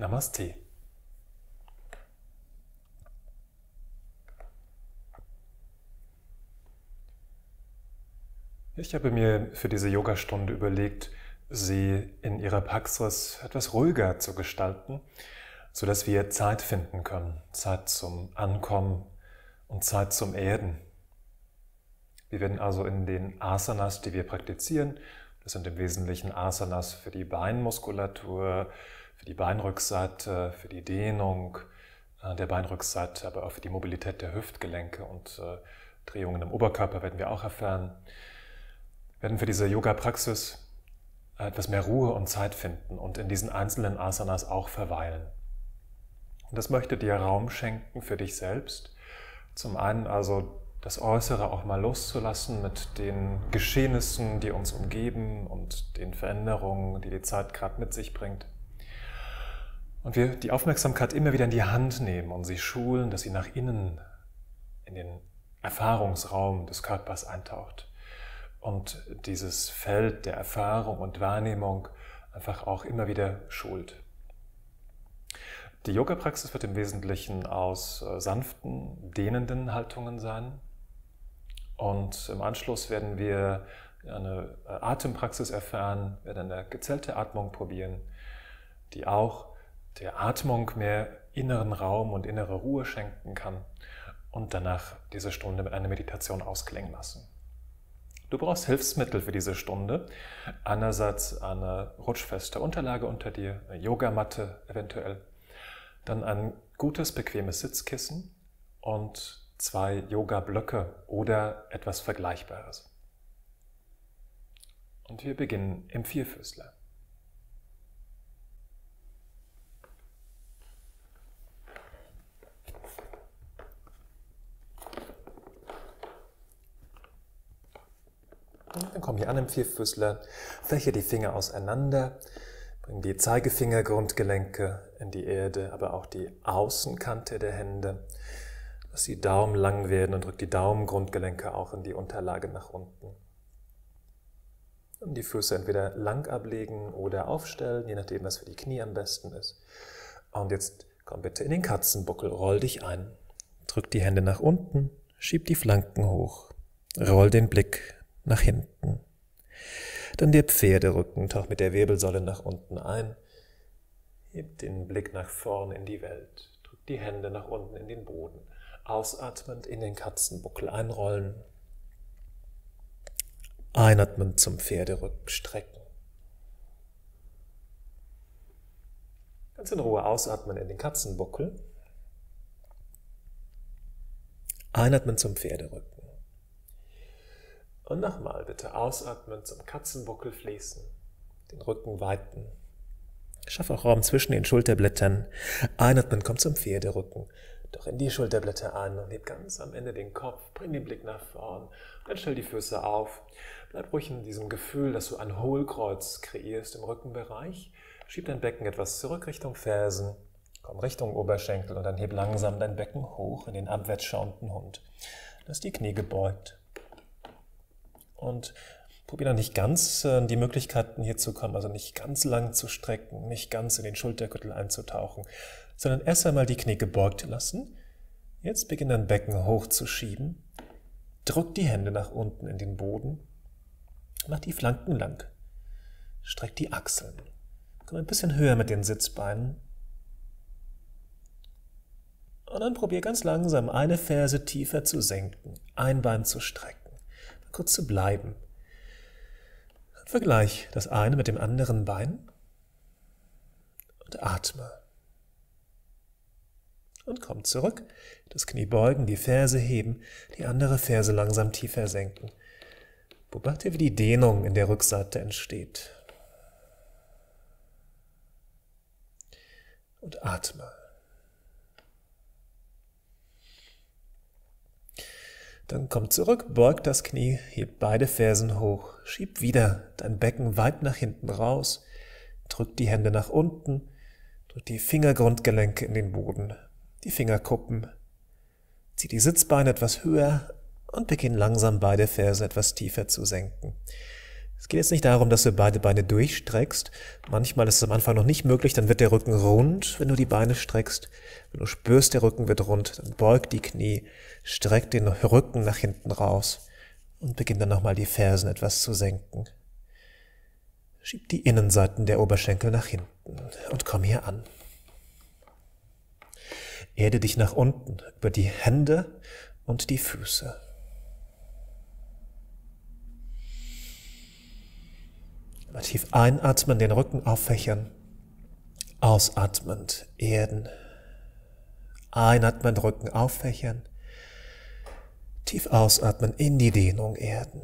Namaste. Ich habe mir für diese Yogastunde überlegt, sie in ihrer Praxis etwas ruhiger zu gestalten, sodass wir Zeit finden können, Zeit zum Ankommen und Zeit zum Erden. Wir werden also in den Asanas, die wir praktizieren, das sind im Wesentlichen Asanas für die Beinmuskulatur, für die Beinrückseite, für die Dehnung der Beinrückseite, aber auch für die Mobilität der Hüftgelenke und Drehungen im Oberkörper werden wir auch erfahren. Wir werden für diese Yoga-Praxis etwas mehr Ruhe und Zeit finden und in diesen einzelnen Asanas auch verweilen. Und das möchte dir Raum schenken für dich selbst. Zum einen also das Äußere auch mal loszulassen mit den Geschehnissen, die uns umgeben und den Veränderungen, die die Zeit gerade mit sich bringt. Und wir die Aufmerksamkeit immer wieder in die Hand nehmen und sie schulen, dass sie nach innen in den Erfahrungsraum des Körpers eintaucht. Und dieses Feld der Erfahrung und Wahrnehmung einfach auch immer wieder schult. Die Yoga-Praxis wird im Wesentlichen aus sanften, dehnenden Haltungen sein. Und im Anschluss werden wir eine Atempraxis erfahren, werden eine gezählte Atmung probieren, die auch der Atmung mehr inneren Raum und innere Ruhe schenken kann und danach diese Stunde mit einer Meditation ausklingen lassen. Du brauchst Hilfsmittel für diese Stunde. Einerseits eine rutschfeste Unterlage unter dir, eine Yogamatte eventuell, dann ein gutes, bequemes Sitzkissen und 2 Yoga-Blöcke oder etwas Vergleichbares. Und wir beginnen im Vierfüßler. Dann komm hier an im Vierfüßler, fäche die Finger auseinander, bring die Zeigefinger-Grundgelenke in die Erde, aber auch die Außenkante der Hände. Lass die Daumen lang werden und drück die Daumengrundgelenke auch in die Unterlage nach unten. Und die Füße entweder lang ablegen oder aufstellen, je nachdem, was für die Knie am besten ist. Und jetzt komm bitte in den Katzenbuckel, roll dich ein, drück die Hände nach unten, schieb die Flanken hoch, roll den Blick nach hinten. Dann der Pferderücken, tauch mit der Wirbelsäule nach unten ein, heb den Blick nach vorn in die Welt, drück die Hände nach unten in den Boden, ausatmend in den Katzenbuckel einrollen, einatmend zum Pferderücken strecken. Ganz in Ruhe ausatmen in den Katzenbuckel, einatmen zum Pferderücken. Und nochmal bitte ausatmen, zum Katzenbuckel fließen, den Rücken weiten. Schaff auch Raum zwischen den Schulterblättern. Einatmen, komm zum Pferderücken. Doch in die Schulterblätter an und heb ganz am Ende den Kopf, bring den Blick nach vorn. Dann stell die Füße auf. Bleib ruhig in diesem Gefühl, dass du ein Hohlkreuz kreierst im Rückenbereich. Schieb dein Becken etwas zurück Richtung Fersen. Komm Richtung Oberschenkel und dann heb langsam dein Becken hoch in den abwärts schauenden Hund. Lass die Knie gebeugt. Und probiere noch nicht ganz die Möglichkeiten hier zu kommen, also nicht ganz lang zu strecken, nicht ganz in den Schultergürtel einzutauchen, sondern erst einmal die Knie gebeugt lassen. Jetzt beginnt dein Becken hochzuschieben. Drück die Hände nach unten in den Boden. Mach die Flanken lang. Streck die Achseln. Komm ein bisschen höher mit den Sitzbeinen. Und dann probier ganz langsam eine Ferse tiefer zu senken, ein Bein zu strecken. Kurz zu bleiben. Vergleich das eine mit dem anderen Bein und atme. Und komm zurück, das Knie beugen, die Ferse heben, die andere Ferse langsam tiefer senken. Beobachte, wie die Dehnung in der Rückseite entsteht. Und atme. Dann komm zurück, beug das Knie, heb beide Fersen hoch, schieb wieder dein Becken weit nach hinten raus, drück die Hände nach unten, drück die Fingergrundgelenke in den Boden, die Fingerkuppen, zieh die Sitzbeine etwas höher und beginn langsam beide Fersen etwas tiefer zu senken. Es geht jetzt nicht darum, dass du beide Beine durchstreckst. Manchmal ist es am Anfang noch nicht möglich, dann wird der Rücken rund, wenn du die Beine streckst. Wenn du spürst, der Rücken wird rund, dann beug die Knie, streck den Rücken nach hinten raus und beginn dann nochmal die Fersen etwas zu senken. Schieb die Innenseiten der Oberschenkel nach hinten und komm hier an. Erde dich nach unten über die Hände und die Füße. Tief einatmen, den Rücken auffächern, ausatmend erden, einatmen, Rücken auffächern, tief ausatmen, in die Dehnung erden,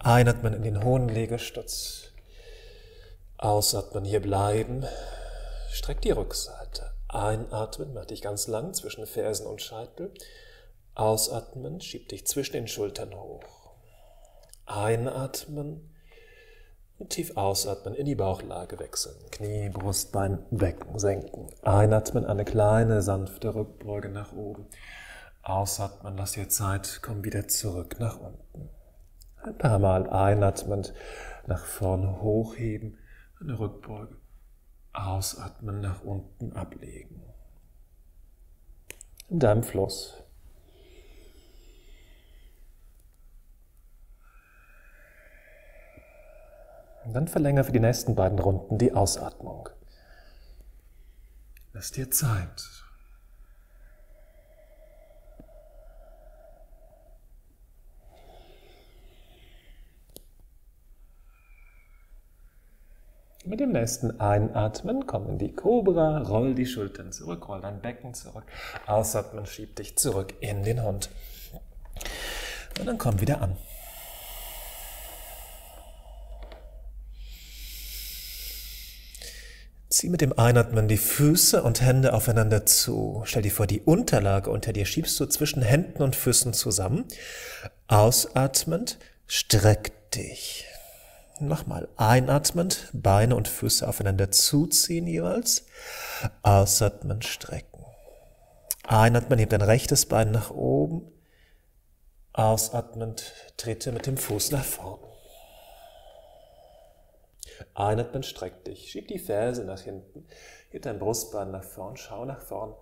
einatmen in den hohen Liegestütz, ausatmen, hier bleiben, streck die Rückseite, einatmen, mach dich ganz lang zwischen Fersen und Scheitel, ausatmen, schieb dich zwischen den Schultern hoch. Einatmen und tief ausatmen, in die Bauchlage wechseln. Knie, Brust, Bein, Becken senken. Einatmen, eine kleine, sanfte Rückbeuge nach oben. Ausatmen, lass dir Zeit, komm wieder zurück nach unten. Ein paar Mal einatmend nach vorne hochheben, eine Rückbeuge. Ausatmen, nach unten ablegen. In deinem Fluss. Und dann verlängere für die nächsten beiden Runden die Ausatmung. Lass dir Zeit. Mit dem nächsten Einatmen komm in die Cobra, roll die Schultern zurück, roll dein Becken zurück. Ausatmen, schieb dich zurück in den Hund. Und dann komm wieder an. Zieh mit dem Einatmen die Füße und Hände aufeinander zu. Stell dir vor, die Unterlage unter dir schiebst du zwischen Händen und Füßen zusammen. Ausatmend, streck dich. Mach mal einatmend, Beine und Füße aufeinander zuziehen jeweils. Ausatmen, strecken. Einatmen, heb dein rechtes Bein nach oben. Ausatmend, trete mit dem Fuß nach vorne. Einatmen, streck dich, schieb die Ferse nach hinten, heb dein Brustbein nach vorn, schau nach vorn.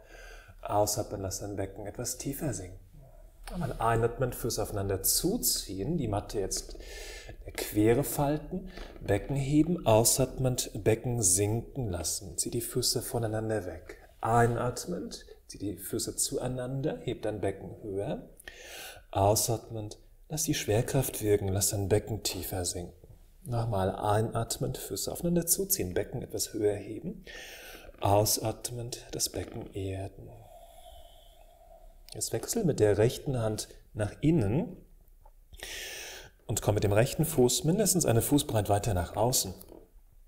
Ausatmen, lass dein Becken etwas tiefer sinken. Einmal einatmen, Füße aufeinander zuziehen, die Matte jetzt quere falten, Becken heben, ausatmend, Becken sinken lassen. Zieh die Füße voneinander weg. Einatmend, zieh die Füße zueinander, heb dein Becken höher. Ausatmend, lass die Schwerkraft wirken, lass dein Becken tiefer sinken. Nochmal einatmend, Füße aufeinander zuziehen, Becken etwas höher heben. Ausatmend, das Becken erden. Jetzt wechsel mit der rechten Hand nach innen und komm mit dem rechten Fuß mindestens eine Fußbreit weiter nach außen.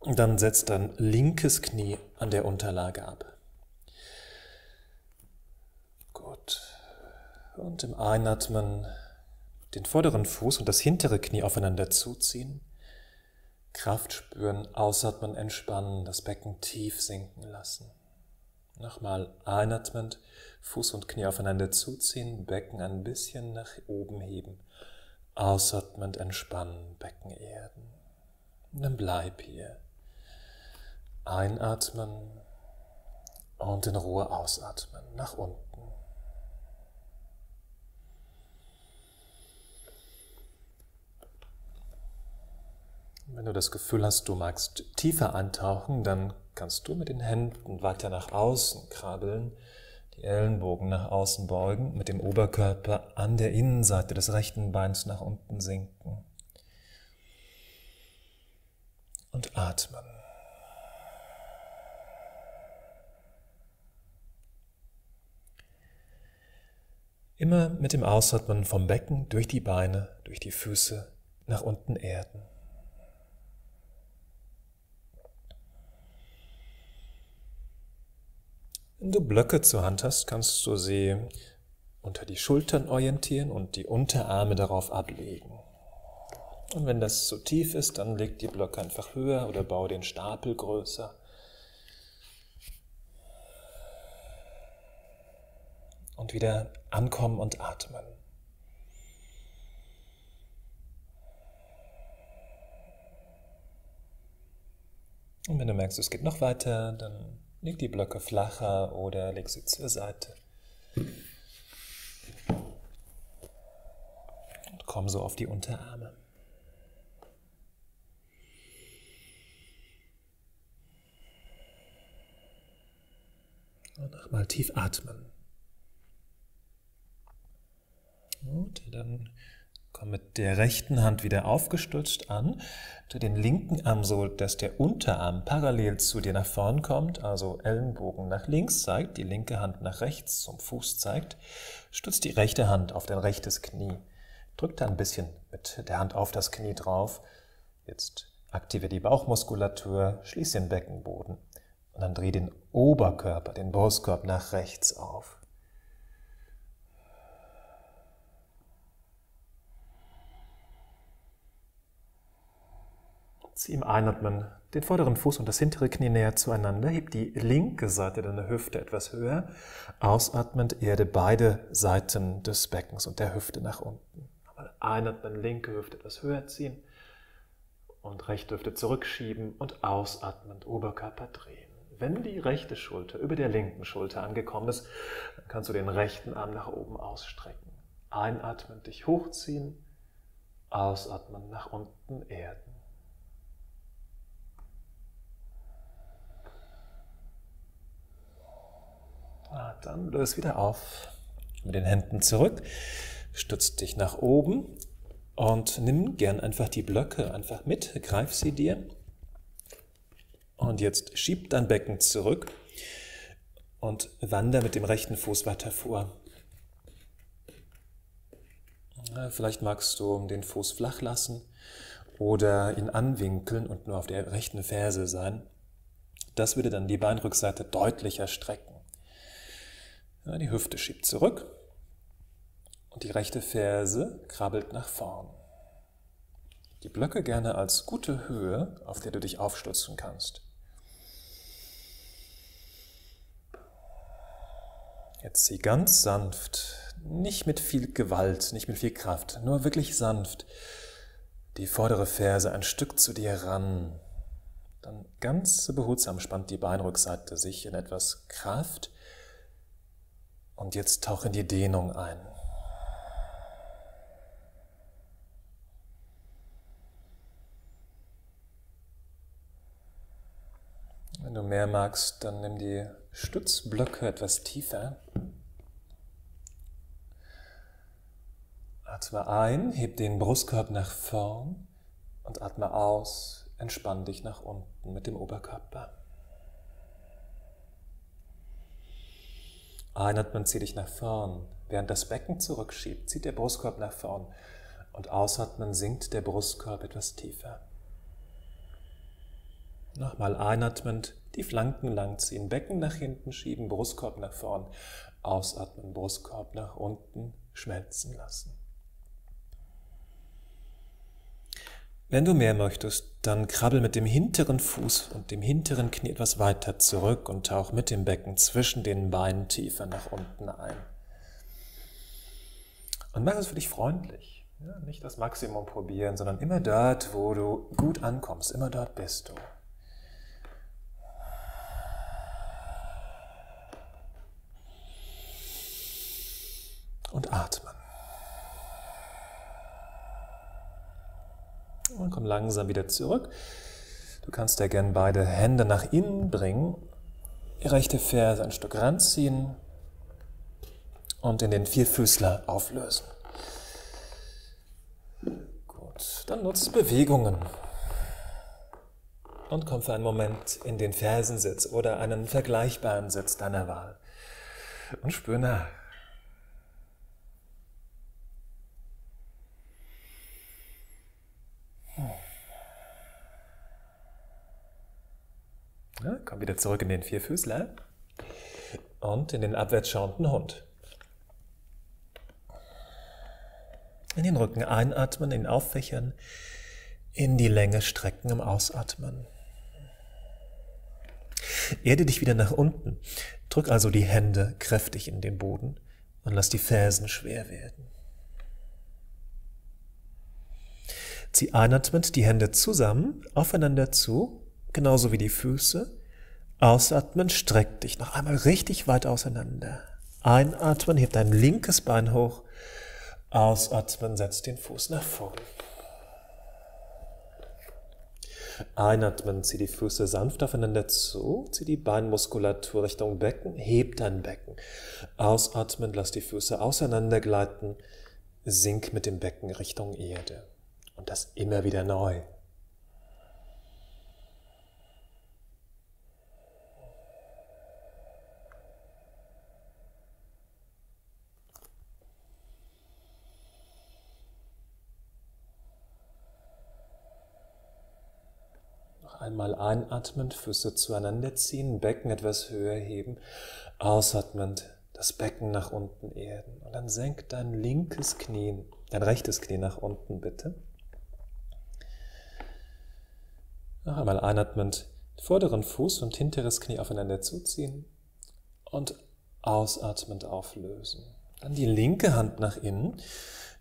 Und dann setz dein linkes Knie an der Unterlage ab. Gut. Und im Einatmen den vorderen Fuß und das hintere Knie aufeinander zuziehen. Kraft spüren, ausatmen, entspannen, das Becken tief sinken lassen. Nochmal einatmend, Fuß und Knie aufeinander zuziehen, Becken ein bisschen nach oben heben. Ausatmend, entspannen, Becken erden. Und dann bleib hier. Einatmen und in Ruhe ausatmen, nach unten. Wenn du das Gefühl hast, du magst tiefer eintauchen, dann kannst du mit den Händen weiter nach außen krabbeln, die Ellenbogen nach außen beugen, mit dem Oberkörper an der Innenseite des rechten Beins nach unten sinken und atmen. Immer mit dem Ausatmen vom Becken durch die Beine, durch die Füße nach unten erden. Wenn du Blöcke zur Hand hast, kannst du sie unter die Schultern orientieren und die Unterarme darauf ablegen. Und wenn das zu tief ist, dann leg die Blöcke einfach höher oder bau den Stapel größer. Und wieder ankommen und atmen. Und wenn du merkst, es geht noch weiter, dann leg die Blöcke flacher oder leg sie zur Seite. Und komm so auf die Unterarme. Und nochmal tief atmen. Gut, dann komm mit der rechten Hand wieder aufgestützt an, tu den linken Arm so, dass der Unterarm parallel zu dir nach vorn kommt, also Ellenbogen nach links zeigt, die linke Hand nach rechts zum Fuß zeigt, stützt die rechte Hand auf dein rechtes Knie, drück da ein bisschen mit der Hand auf das Knie drauf, jetzt aktiviere die Bauchmuskulatur, schließ den Beckenboden und dann dreh den Oberkörper, den Brustkorb nach rechts auf. Zieh im Einatmen den vorderen Fuß und das hintere Knie näher zueinander, heb die linke Seite deiner Hüfte etwas höher, ausatmend erde beide Seiten des Beckens und der Hüfte nach unten. Nochmal einatmen, linke Hüfte etwas höher ziehen und rechte Hüfte zurückschieben und ausatmend Oberkörper drehen. Wenn die rechte Schulter über der linken Schulter angekommen ist, dann kannst du den rechten Arm nach oben ausstrecken. Einatmend dich hochziehen, ausatmend nach unten erden. Dann löst wieder auf mit den Händen zurück, stützt dich nach oben und nimm gern einfach die Blöcke einfach mit, greif sie dir und jetzt schieb dein Becken zurück und wander mit dem rechten Fuß weiter vor. Vielleicht magst du den Fuß flach lassen oder ihn anwinkeln und nur auf der rechten Ferse sein. Das würde dann die Beinrückseite deutlicher strecken. Die Hüfte schiebt zurück und die rechte Ferse krabbelt nach vorn. Die Blöcke gerne als gute Höhe, auf der du dich aufstützen kannst. Jetzt zieh ganz sanft, nicht mit viel Gewalt, nicht mit viel Kraft, nur wirklich sanft die vordere Ferse ein Stück zu dir ran. Dann ganz behutsam spannt die Beinrückseite sich in etwas Kraft. Und jetzt tauch in die Dehnung ein. Wenn du mehr magst, dann nimm die Stützblöcke etwas tiefer. Atme ein, heb den Brustkorb nach vorn und atme aus, entspann dich nach unten mit dem Oberkörper. Einatmen, zieh dich nach vorn. Während das Becken zurückschiebt, zieht der Brustkorb nach vorn. Und ausatmen, sinkt der Brustkorb etwas tiefer. Nochmal einatmend, die Flanken langziehen, Becken nach hinten schieben, Brustkorb nach vorn. Ausatmen, Brustkorb nach unten schmelzen lassen. Wenn du mehr möchtest, dann krabbel mit dem hinteren Fuß und dem hinteren Knie etwas weiter zurück und tauch mit dem Becken zwischen den Beinen tiefer nach unten ein. Und mach es für dich freundlich. Ja, nicht das Maximum probieren, sondern immer dort, wo du gut ankommst. Immer dort bist du. Und atmen. Und komm langsam wieder zurück. Du kannst ja gerne beide Hände nach innen bringen, die rechte Ferse ein Stück ranziehen und in den Vierfüßler auflösen. Gut, dann nutzt Bewegungen und komm für einen Moment in den Fersensitz oder einen vergleichbaren Sitz deiner Wahl und spür nach. Ja, komm wieder zurück in den Vierfüßler und in den abwärtsschauenden Hund. In den Rücken einatmen, ihn auffächern, in die Länge strecken im Ausatmen. Erde dich wieder nach unten, drück also die Hände kräftig in den Boden und lass die Fersen schwer werden. Zieh einatmend die Hände zusammen, aufeinander zu, genauso wie die Füße. Ausatmen, streck dich noch einmal richtig weit auseinander. Einatmen, hebt dein linkes Bein hoch. Ausatmen, setzt den Fuß nach vorn. Einatmen, zieh die Füße sanft aufeinander zu, zieh die Beinmuskulatur Richtung Becken, heb dein Becken. Ausatmen, lass die Füße auseinander gleiten, sink mit dem Becken Richtung Erde. Und das immer wieder neu. Einmal einatmend, Füße zueinander ziehen, Becken etwas höher heben, ausatmend, das Becken nach unten erden. Und dann senk dein linkes Knie, dein rechtes Knie nach unten bitte. Noch einmal einatmend, vorderen Fuß und hinteres Knie aufeinander zuziehen und ausatmend auflösen. Dann die linke Hand nach innen,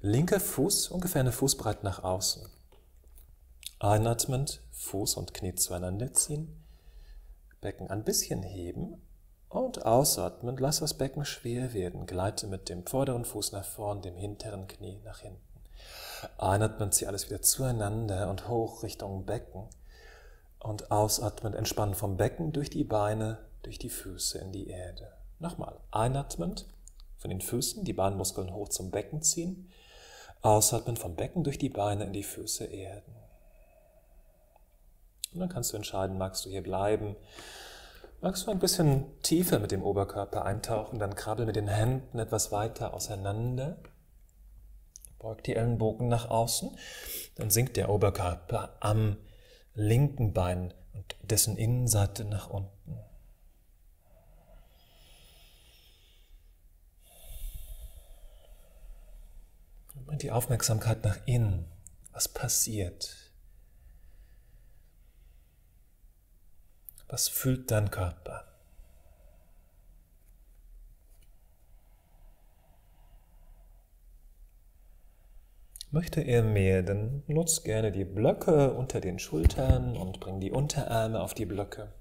linker Fuß ungefähr eine Fußbreite nach außen. Einatmend, Fuß und Knie zueinander ziehen, Becken ein bisschen heben und ausatmend, lass das Becken schwer werden, gleite mit dem vorderen Fuß nach vorn, dem hinteren Knie nach hinten. Einatmend, zieh alles wieder zueinander und hoch Richtung Becken und ausatmend, entspannen vom Becken durch die Beine, durch die Füße in die Erde. Nochmal, einatmend, von den Füßen die Beinmuskeln hoch zum Becken ziehen, ausatmend vom Becken durch die Beine in die Füße erden. Und dann kannst du entscheiden, magst du hier bleiben, magst du ein bisschen tiefer mit dem Oberkörper eintauchen, dann krabbel mit den Händen etwas weiter auseinander, beug die Ellenbogen nach außen, dann sinkt der Oberkörper am linken Bein und dessen Innenseite nach unten. Und bring die Aufmerksamkeit nach innen, was passiert? Was fühlt dein Körper? Möchte er mehr, dann nutzt gerne die Blöcke unter den Schultern und bring die Unterarme auf die Blöcke.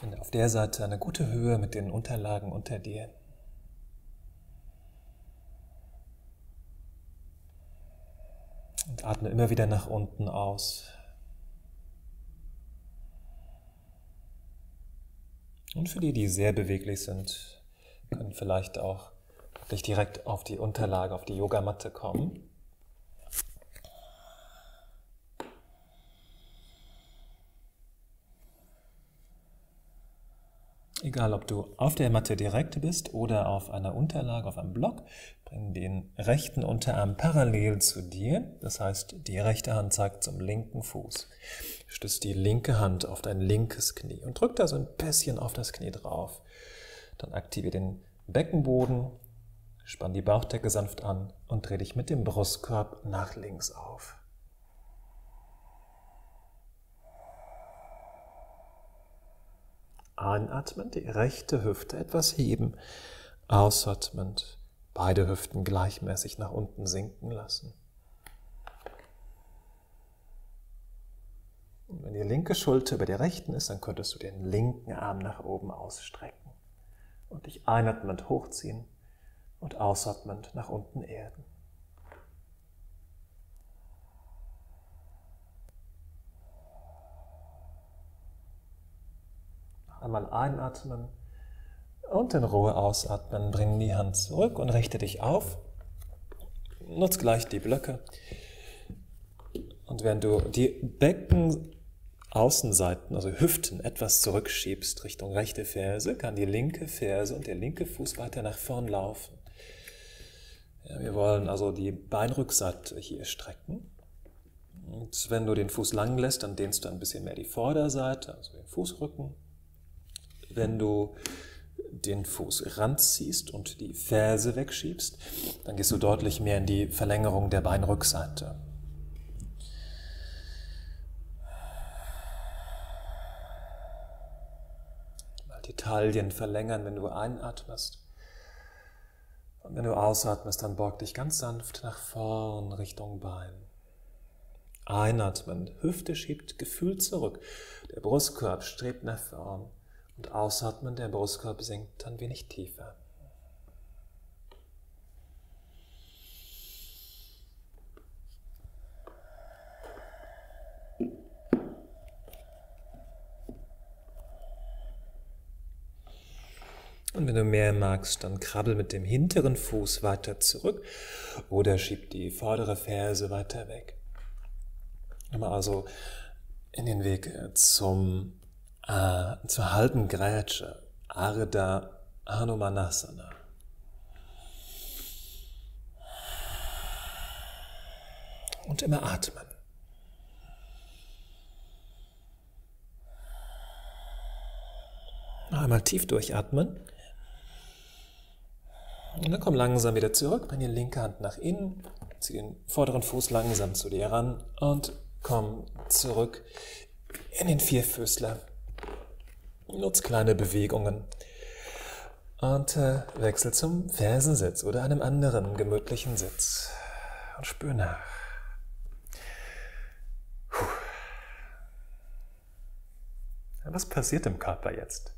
Finde auf der Seite eine gute Höhe mit den Unterlagen unter dir. Und atme immer wieder nach unten aus. Und für die, die sehr beweglich sind, können vielleicht auch gleich direkt auf die Unterlage, auf die Yogamatte kommen. Egal, ob du auf der Matte direkt bist oder auf einer Unterlage, auf einem Block, bring den rechten Unterarm parallel zu dir. Das heißt, die rechte Hand zeigt zum linken Fuß. Stütz die linke Hand auf dein linkes Knie und drück da so ein bisschen auf das Knie drauf. Dann aktiviere den Beckenboden, spann die Bauchdecke sanft an und dreh dich mit dem Brustkorb nach links auf. Einatmend, die rechte Hüfte etwas heben, ausatmend, beide Hüften gleichmäßig nach unten sinken lassen. Und wenn die linke Schulter über der rechten ist, dann könntest du den linken Arm nach oben ausstrecken und dich einatmend hochziehen und ausatmend nach unten erden. Einmal einatmen und in Ruhe ausatmen, bring die Hand zurück und richte dich auf. Nutz gleich die Blöcke. Und wenn du die Beckenaußenseiten, also Hüften, etwas zurückschiebst Richtung rechte Ferse, kann die linke Ferse und der linke Fuß weiter nach vorn laufen. Ja, wir wollen also die Beinrückseite hier strecken. Und wenn du den Fuß lang lässt, dann dehnst du ein bisschen mehr die Vorderseite, also den Fußrücken. Wenn du den Fuß ranziehst und die Ferse wegschiebst, dann gehst du deutlich mehr in die Verlängerung der Beinrückseite. Mal die Taillen verlängern, wenn du einatmest. Und wenn du ausatmest, dann beug dich ganz sanft nach vorn Richtung Bein. Einatmen, Hüfte schiebt gefühlt zurück, der Brustkorb strebt nach vorn. Und ausatmen, der Brustkorb sinkt ein wenig tiefer. Und wenn du mehr magst, dann krabbel mit dem hinteren Fuß weiter zurück oder schieb die vordere Ferse weiter weg. Immer also in den Weg zur halben Grätsche, Ardha Hanumanasana. Und immer atmen. Noch einmal tief durchatmen. Und dann komm langsam wieder zurück, bring die linke Hand nach innen, zieh den vorderen Fuß langsam zu dir ran und komm zurück in den Vierfüßler. Nutz kleine Bewegungen und wechsel zum Fersensitz oder einem anderen gemütlichen Sitz und spür nach. Was passiert im Körper jetzt?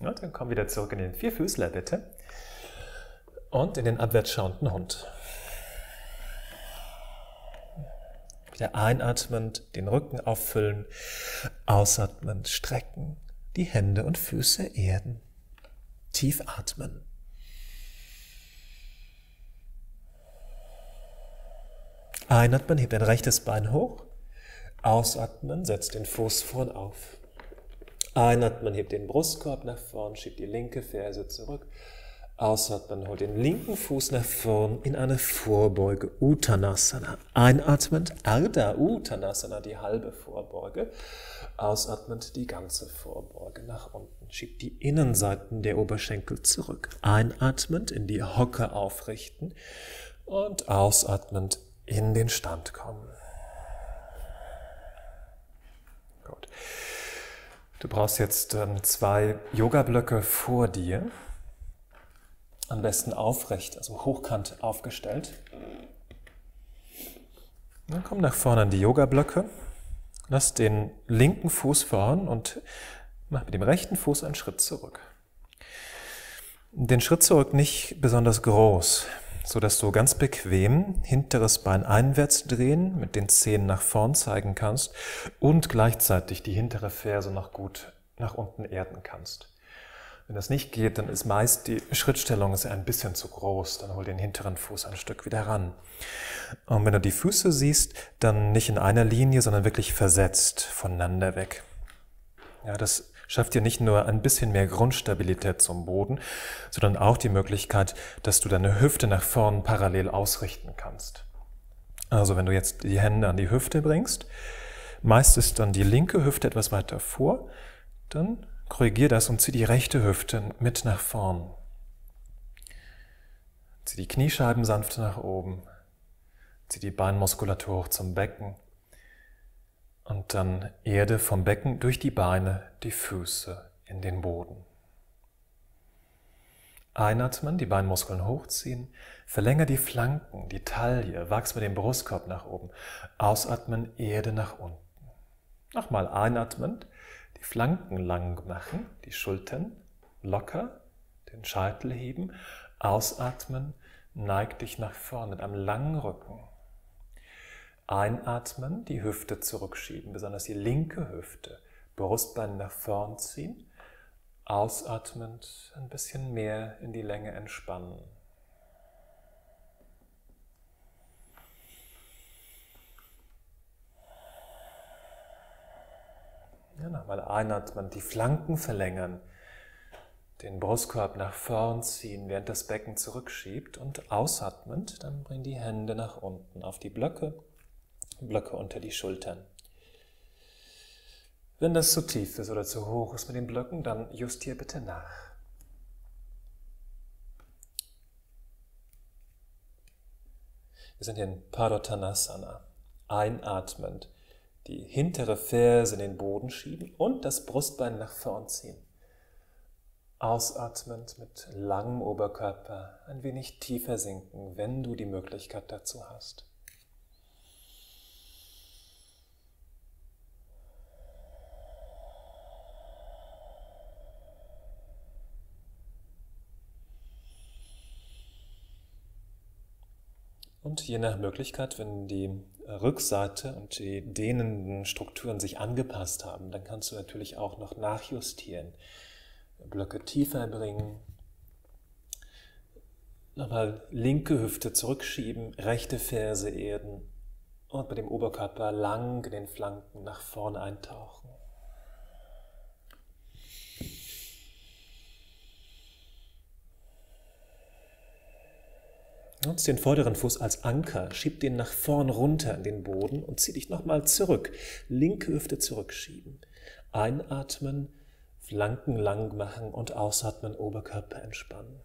Und dann komm wieder zurück in den Vierfüßler, bitte. Und in den abwärts schauenden Hund. Wieder einatmend, den Rücken auffüllen, ausatmend strecken, die Hände und Füße erden. Tief atmen. Einatmen, hebt dein rechtes Bein hoch. Ausatmen, setzt den Fuß vorn auf. Einatmen, hebt den Brustkorb nach vorn, schiebt die linke Ferse zurück. Ausatmen, holt den linken Fuß nach vorn in eine Vorbeuge, Uttanasana. Einatmend, Ardha Uttanasana, die halbe Vorbeuge. Ausatmend, die ganze Vorbeuge nach unten. Schiebt die Innenseiten der Oberschenkel zurück. Einatmend, in die Hocke aufrichten. Und ausatmend, in den Stand kommen. Gut. Du brauchst jetzt 2 Yoga-Blöcke vor dir. Am besten aufrecht, also hochkant aufgestellt. Dann komm nach vorne an die Yoga-Blöcke. Lass den linken Fuß vorn und mach mit dem rechten Fuß einen Schritt zurück. Den Schritt zurück nicht besonders groß, sodass du ganz bequem hinteres Bein einwärts drehen, mit den Zehen nach vorn zeigen kannst und gleichzeitig die hintere Ferse noch gut nach unten erden kannst. Wenn das nicht geht, dann ist meist die Schrittstellung ist ein bisschen zu groß, dann hol den hinteren Fuß ein Stück wieder ran. Und wenn du die Füße siehst, dann nicht in einer Linie, sondern wirklich versetzt voneinander weg. Ja, das schafft dir nicht nur ein bisschen mehr Grundstabilität zum Boden, sondern auch die Möglichkeit, dass du deine Hüfte nach vorn parallel ausrichten kannst. Also wenn du jetzt die Hände an die Hüfte bringst, meist ist dann die linke Hüfte etwas weiter vor, dann korrigier das und zieh die rechte Hüfte mit nach vorn. Zieh die Kniescheiben sanft nach oben, zieh die Beinmuskulatur hoch zum Becken. Und dann erde vom Becken durch die Beine, die Füße in den Boden. Einatmen, die Beinmuskeln hochziehen, verlängere die Flanken, die Taille, wachs mit dem Brustkorb nach oben. Ausatmen, Erde nach unten. Nochmal einatmend, die Flanken lang machen, die Schultern locker, den Scheitel heben. Ausatmen, neig dich nach vorne mit einem langen Rücken. Einatmen, die Hüfte zurückschieben, besonders die linke Hüfte, Brustbein nach vorn ziehen, ausatmend ein bisschen mehr in die Länge entspannen. Ja, nochmal einatmen, die Flanken verlängern, den Brustkorb nach vorn ziehen, während das Becken zurückschiebt und ausatmend, dann bring die Hände nach unten auf die Blöcke unter die Schultern. Wenn das zu tief ist oder zu hoch ist mit den Blöcken, dann justier bitte nach. Wir sind in Padottanasana. Einatmend, die hintere Ferse in den Boden schieben und das Brustbein nach vorn ziehen. Ausatmend mit langem Oberkörper ein wenig tiefer sinken, wenn du die Möglichkeit dazu hast. Und je nach Möglichkeit, wenn die Rückseite und die dehnenden Strukturen sich angepasst haben, dann kannst du natürlich auch noch nachjustieren. Blöcke tiefer bringen, nochmal linke Hüfte zurückschieben, rechte Ferse erden und mit dem Oberkörper lang in den Flanken nach vorn eintauchen. Nutzt den vorderen Fuß als Anker, schieb den nach vorn runter in den Boden und zieh dich nochmal zurück. Linke Hüfte zurückschieben. Einatmen, Flanken lang machen und ausatmen, Oberkörper entspannen.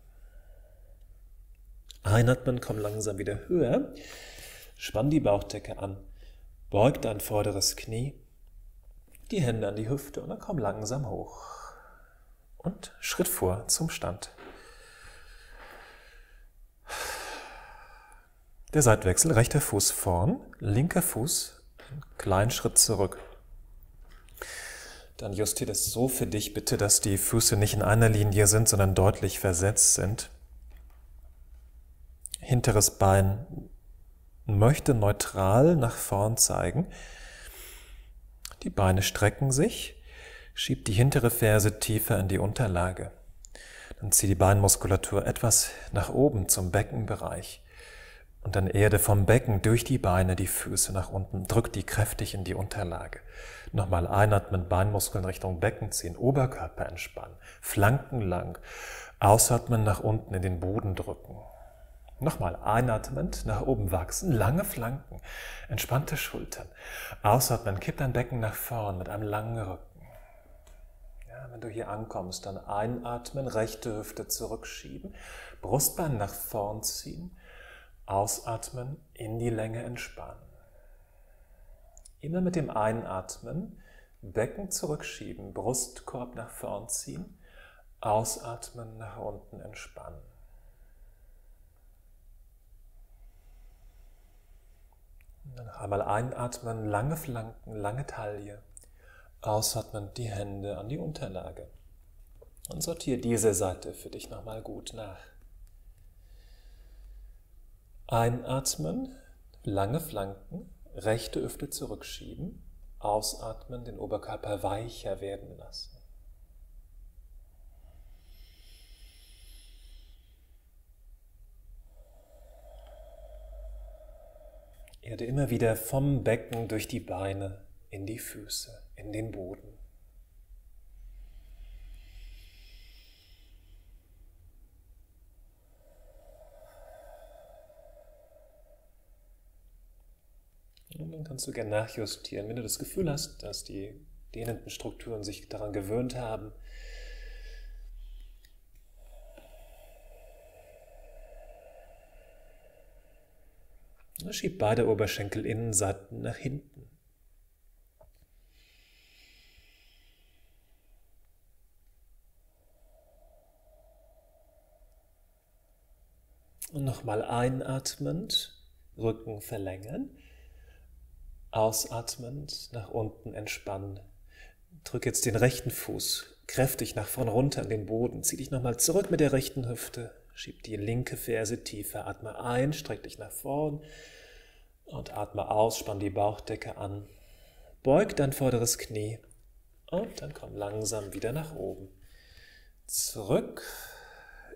Einatmen, komm langsam wieder höher. Spann die Bauchdecke an. Beug dein vorderes Knie. Die Hände an die Hüfte und dann komm langsam hoch. Und Schritt vor zum Stand. Der Seitwechsel, rechter Fuß vorn, linker Fuß einen kleinen Schritt zurück. Dann justiere das so für dich bitte, dass die Füße nicht in einer Linie sind, sondern deutlich versetzt sind. Hinteres Bein möchte neutral nach vorn zeigen. Die Beine strecken sich, schieb die hintere Ferse tiefer in die Unterlage. Dann zieh die Beinmuskulatur etwas nach oben zum Beckenbereich. Und dann erde vom Becken durch die Beine die Füße nach unten, drück die kräftig in die Unterlage. Nochmal einatmen, Beinmuskeln Richtung Becken ziehen, Oberkörper entspannen, Flanken lang, ausatmen, nach unten in den Boden drücken. Nochmal einatmend, nach oben wachsen, lange Flanken, entspannte Schultern. Ausatmen, kipp dein Becken nach vorn mit einem langen Rücken. Ja, wenn du hier ankommst, dann einatmen, rechte Hüfte zurückschieben, Brustbein nach vorn ziehen. Ausatmen, in die Länge entspannen. Immer mit dem Einatmen, Becken zurückschieben, Brustkorb nach vorn ziehen, ausatmen, nach unten entspannen. Und dann noch einmal einatmen, lange Flanken, lange Taille, ausatmen, die Hände an die Unterlage. Und sortiere diese Seite für dich nochmal gut nach. Einatmen, lange Flanken, rechte Hüfte zurückschieben, ausatmen, den Oberkörper weicher werden lassen. Erde immer wieder vom Becken durch die Beine in die Füße, in den Boden. Und dann kannst du gerne nachjustieren, wenn du das Gefühl hast, dass die dehnenden Strukturen sich daran gewöhnt haben. Dann schieb beide Oberschenkelinnenseiten nach hinten. Und nochmal einatmend, Rücken verlängern. Ausatmend, nach unten entspannen. Drück jetzt den rechten Fuß kräftig nach vorn runter an den Boden. Zieh dich nochmal zurück mit der rechten Hüfte. Schieb die linke Ferse tiefer. Atme ein, streck dich nach vorn und atme aus. Spann die Bauchdecke an. Beug dein vorderes Knie und dann komm langsam wieder nach oben. Zurück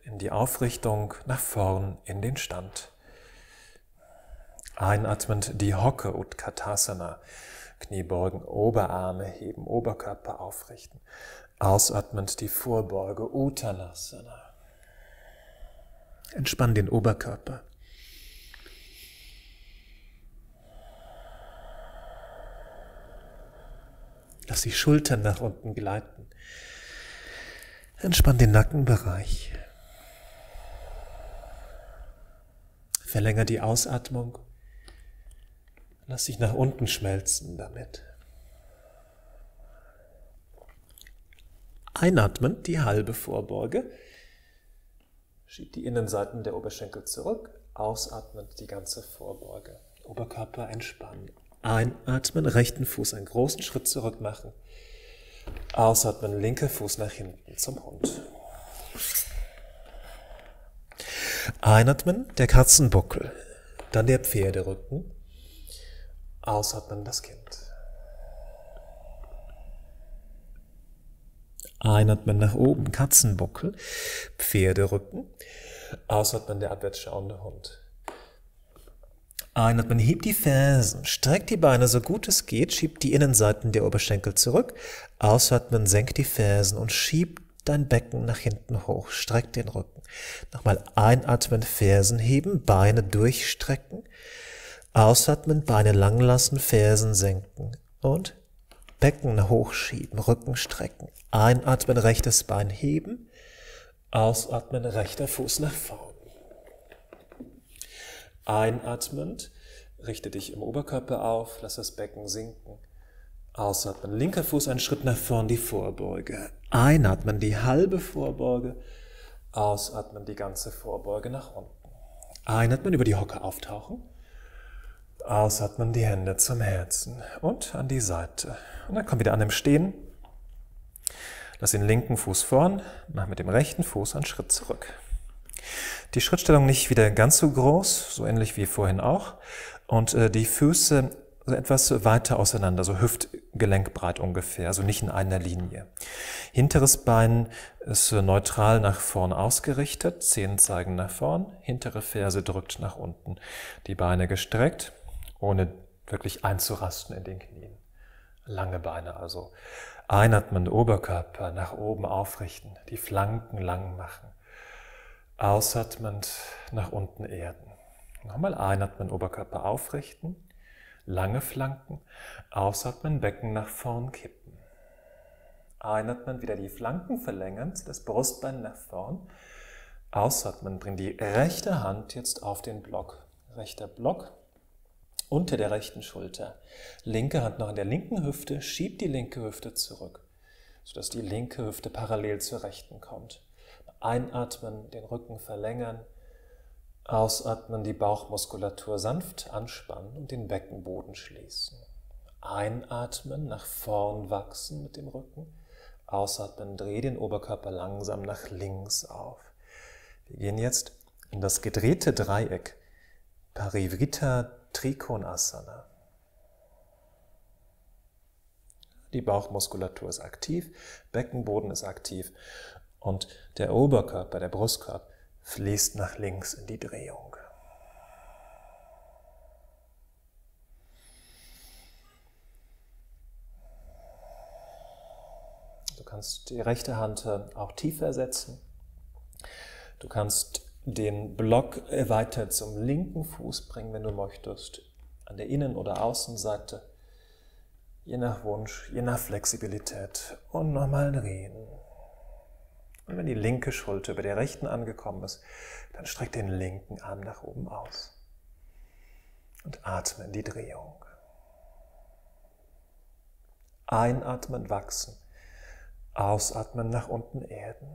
in die Aufrichtung, nach vorn in den Stand. Einatmend die Hocke, Utkatasana, Knie beugen, Oberarme heben, Oberkörper aufrichten. Ausatmend die Vorbeuge, Uttanasana. Entspann den Oberkörper. Lass die Schultern nach unten gleiten. Entspann den Nackenbereich. Verlängere die Ausatmung. Lass dich nach unten schmelzen damit. Einatmen, die halbe Vorborge. Schiebt die Innenseiten der Oberschenkel zurück. Ausatmen, die ganze Vorborge. Oberkörper entspannen. Einatmen, rechten Fuß einen großen Schritt zurück machen. Ausatmen, linker Fuß nach hinten zum Hund. Einatmen, der Katzenbuckel, dann der Pferderücken. Ausatmen, das Kind. Einatmen nach oben, Katzenbuckel, Pferderücken. Ausatmen, der abwärtsschauende Hund. Einatmen, hebt die Fersen, streckt die Beine so gut es geht, schiebt die Innenseiten der Oberschenkel zurück. Ausatmen, senkt die Fersen und schiebt dein Becken nach hinten hoch, streckt den Rücken. Nochmal einatmen, Fersen heben, Beine durchstrecken. Ausatmen, Beine lang lassen, Fersen senken und Becken hochschieben, Rücken strecken. Einatmen, rechtes Bein heben. Ausatmen, rechter Fuß nach vorn. Einatmend, richte dich im Oberkörper auf, lass das Becken sinken. Ausatmen, linker Fuß einen Schritt nach vorn, die Vorbeuge. Einatmen, die halbe Vorbeuge. Ausatmen, die ganze Vorbeuge nach unten. Einatmen, über die Hocke auftauchen. Ausatmen, die Hände zum Herzen und an die Seite. Und dann komm wieder an dem Stehen. Lass den linken Fuß vorn, mach mit dem rechten Fuß einen Schritt zurück. Die Schrittstellung nicht wieder ganz so groß, so ähnlich wie vorhin auch. Und die Füße so etwas weiter auseinander, so Hüftgelenkbreit ungefähr, also nicht in einer Linie. Hinteres Bein ist neutral nach vorn ausgerichtet, Zehen zeigen nach vorn, hintere Ferse drückt nach unten. Die Beine gestreckt, ohne wirklich einzurasten in den Knien. Lange Beine also. Einatmen, Oberkörper nach oben aufrichten, die Flanken lang machen. Ausatmend nach unten erden. Nochmal einatmen, Oberkörper aufrichten, lange Flanken. Ausatmen, Becken nach vorn kippen. Einatmen, wieder die Flanken verlängern, das Brustbein nach vorn. Ausatmen, bring die rechte Hand jetzt auf den Block. Rechter Block unter der rechten Schulter. Linke Hand noch in der linken Hüfte, schiebt die linke Hüfte zurück, sodass die linke Hüfte parallel zur rechten kommt. Einatmen, den Rücken verlängern, ausatmen, die Bauchmuskulatur sanft anspannen und den Beckenboden schließen. Einatmen, nach vorn wachsen mit dem Rücken, ausatmen, dreh den Oberkörper langsam nach links auf. Wir gehen jetzt in das gedrehte Dreieck, Parivrita Trikonasana. Die Bauchmuskulatur ist aktiv, Beckenboden ist aktiv. Und der Oberkörper, der Brustkorb, fließt nach links in die Drehung. Du kannst die rechte Hand auch tiefer setzen. Du kannst den Block weiter zum linken Fuß bringen, wenn du möchtest, an der Innen- oder Außenseite, je nach Wunsch, je nach Flexibilität. Und nochmal drehen. Und wenn die linke Schulter über der rechten angekommen ist, dann streck den linken Arm nach oben aus und atme in die Drehung. Einatmen, wachsen. Ausatmen, nach unten erden.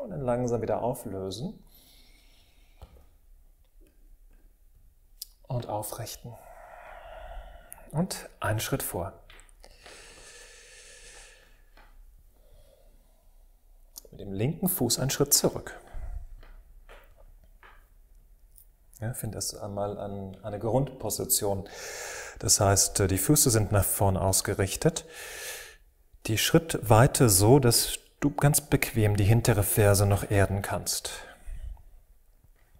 Und dann langsam wieder auflösen und aufrichten. Und einen Schritt vor. Mit dem linken Fuß einen Schritt zurück. Ja, finde das einmal an eine Grundposition. Das heißt, die Füße sind nach vorn ausgerichtet. Die Schrittweite so, dass du ganz bequem die hintere Ferse noch erden kannst.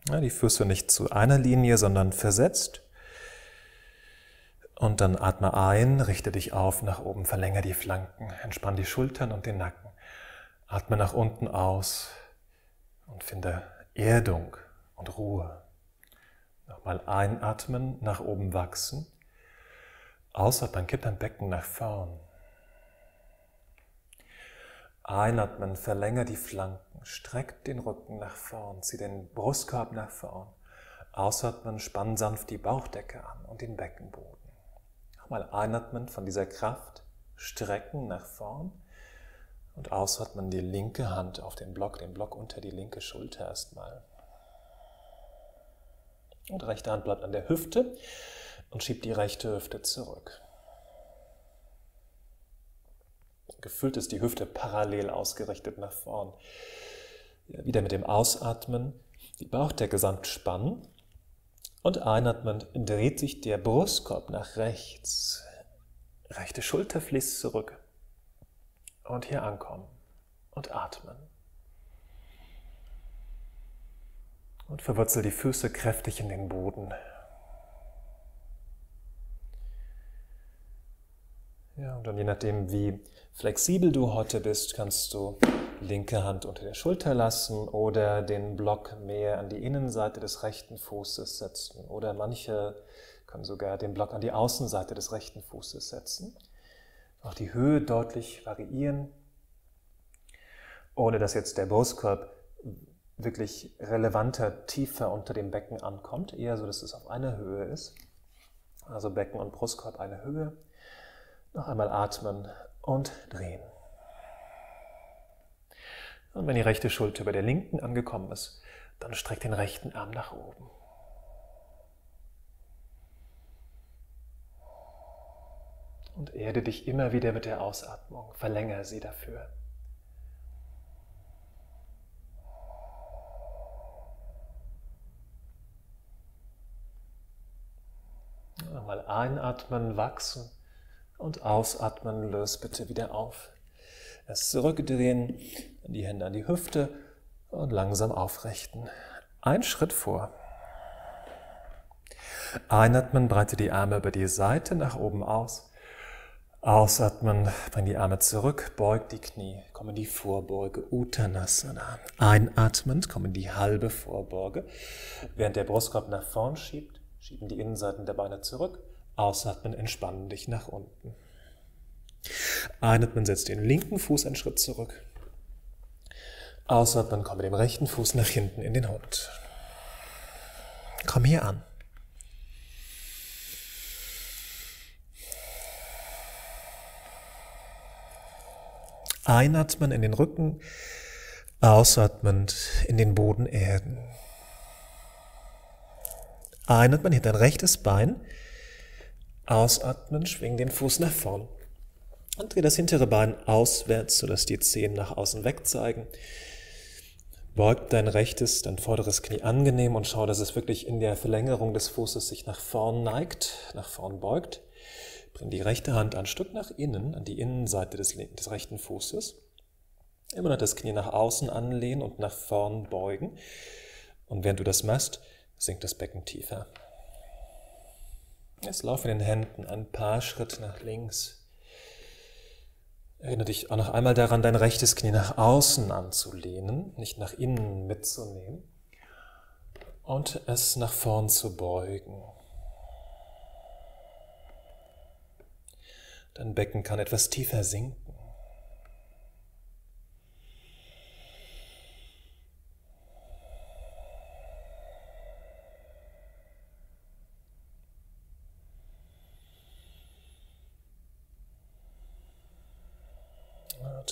Ja, die Füße nicht zu einer Linie, sondern versetzt. Und dann atme ein, richte dich auf, nach oben, verlängere die Flanken, entspann die Schultern und den Nacken. Atme nach unten aus und finde Erdung und Ruhe. Nochmal einatmen, nach oben wachsen. Ausatmen, kipp dein Becken nach vorn. Einatmen, verlängere die Flanken, streck den Rücken nach vorn, zieh den Brustkorb nach vorn. Ausatmen, spann sanft die Bauchdecke an und den Beckenboden. Nochmal einatmen von dieser Kraft, strecken nach vorn und ausatmen die linke Hand auf den Block unter die linke Schulter erstmal. Und rechte Hand bleibt an der Hüfte und schiebt die rechte Hüfte zurück. Gefühlt ist die Hüfte parallel ausgerichtet nach vorn. Wieder mit dem Ausatmen die Bauchdecke sanft spannen und einatmend dreht sich der Brustkorb nach rechts. Rechte Schulter fließt zurück und hier ankommen und atmen. Und verwurzel die Füße kräftig in den Boden. Ja, und dann je nachdem, wie flexibel du heute bist, kannst du linke Hand unter der Schulter lassen oder den Block mehr an die Innenseite des rechten Fußes setzen. Oder manche können sogar den Block an die Außenseite des rechten Fußes setzen. Auch die Höhe deutlich variieren, ohne dass jetzt der Brustkorb wirklich relevanter, tiefer unter dem Becken ankommt. Eher so, dass es auf einer Höhe ist. Also Becken und Brustkorb eine Höhe. Noch einmal atmen und drehen. Und wenn die rechte Schulter über der linken angekommen ist, dann streckt den rechten Arm nach oben. Und erde dich immer wieder mit der Ausatmung. Verlängere sie dafür. Nochmal einatmen, wachsen. Und ausatmen, löst bitte wieder auf. Erst zurückdrehen, die Hände an die Hüfte und langsam aufrichten. Ein Schritt vor. Einatmen, breite die Arme über die Seite nach oben aus. Ausatmen, bring die Arme zurück, beug die Knie, komm in die Vorbeuge, Uttanasana. Einatmend, komm in die halbe Vorbeuge. Während der Brustkorb nach vorn schiebt, schieben die Innenseiten der Beine zurück. Ausatmen, entspannen dich nach unten. Einatmen, setzt den linken Fuß einen Schritt zurück. Ausatmen, komm mit dem rechten Fuß nach hinten in den Hund. Komm hier an. Einatmen in den Rücken, ausatmend in den Boden erden. Einatmen, hebt dein rechtes Bein. Ausatmen, schwing den Fuß nach vorn und dreh das hintere Bein auswärts, sodass die Zehen nach außen weg zeigen. Beug dein vorderes Knie angenehm und schau, dass es wirklich in der Verlängerung des Fußes sich nach vorn neigt, nach vorn beugt. Bring die rechte Hand ein Stück nach innen, an die Innenseite des rechten Fußes. Immer noch das Knie nach außen anlehnen und nach vorn beugen. Und während du das machst, sinkt das Becken tiefer. Jetzt laufe mit den Händen ein paar Schritte nach links. Erinnere dich auch noch einmal daran, dein rechtes Knie nach außen anzulehnen, nicht nach innen mitzunehmen und es nach vorn zu beugen. Dein Becken kann etwas tiefer sinken.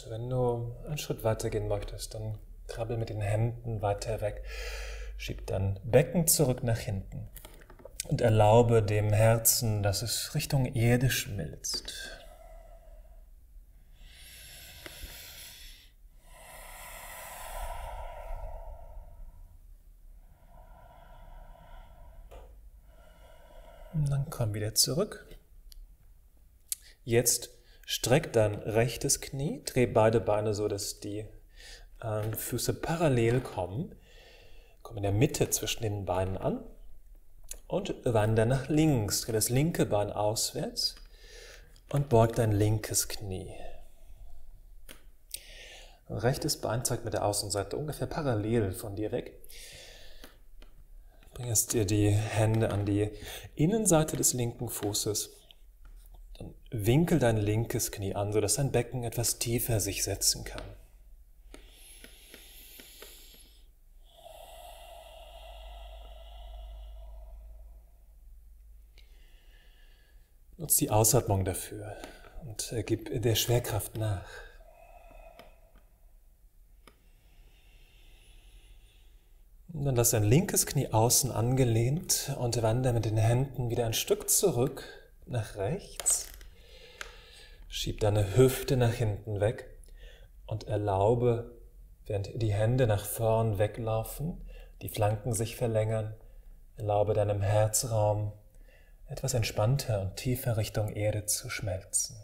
Wenn du einen Schritt weiter gehen möchtest, dann krabbel mit den Händen weiter weg, schieb dein Becken zurück nach hinten und erlaube dem Herzen, dass es Richtung Erde schmilzt. Und dann komm wieder zurück. Jetzt streck dein rechtes Knie, dreh beide Beine so, dass die Füße parallel kommen. Komm in der Mitte zwischen den Beinen an und wander nach links. Dreh das linke Bein auswärts und beug dein linkes Knie. Rechtes Bein zeigt mit der Außenseite ungefähr parallel von dir weg. Bring jetzt dir die Hände an die Innenseite des linken Fußes. Winkel dein linkes Knie an, sodass dein Becken etwas tiefer sich setzen kann. Nutz die Ausatmung dafür und gib der Schwerkraft nach. Und dann lass dein linkes Knie außen angelehnt und wandere mit den Händen wieder ein Stück zurück nach rechts. Schieb deine Hüfte nach hinten weg und erlaube, während die Hände nach vorn weglaufen, die Flanken sich verlängern, erlaube deinem Herzraum etwas entspannter und tiefer Richtung Erde zu schmelzen.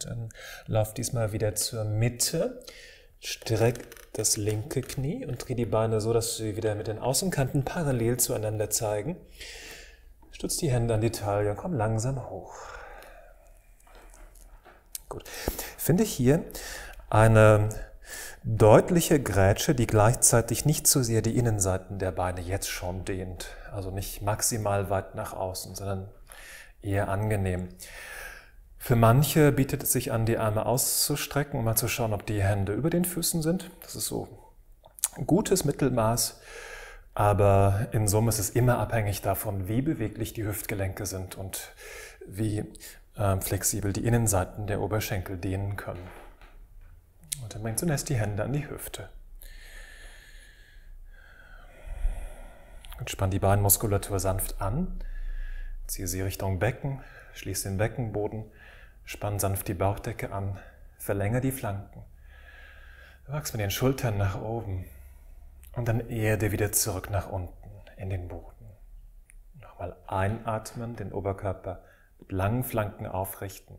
Dann lauf diesmal wieder zur Mitte, streck das linke Knie und dreh die Beine so, dass sie wieder mit den Außenkanten parallel zueinander zeigen. Stütz die Hände an die Taille und komm langsam hoch. Gut. Finde hier eine deutliche Grätsche, die gleichzeitig nicht zu sehr die Innenseiten der Beine jetzt schon dehnt. Also nicht maximal weit nach außen, sondern eher angenehm. Für manche bietet es sich an, die Arme auszustrecken, um mal zu schauen, ob die Hände über den Füßen sind. Das ist so ein gutes Mittelmaß, aber in Summe ist es immer abhängig davon, wie beweglich die Hüftgelenke sind und wie flexibel die Innenseiten der Oberschenkel dehnen können. Und dann bringt zunächst die Hände an die Hüfte. Und spann die Beinmuskulatur sanft an, ziehe sie Richtung Becken, schließ den Beckenboden. Spann sanft die Bauchdecke an, verlängere die Flanken. Wachs mit den Schultern nach oben und dann erde wieder zurück nach unten in den Boden. Nochmal einatmen, den Oberkörper mit langen Flanken aufrichten.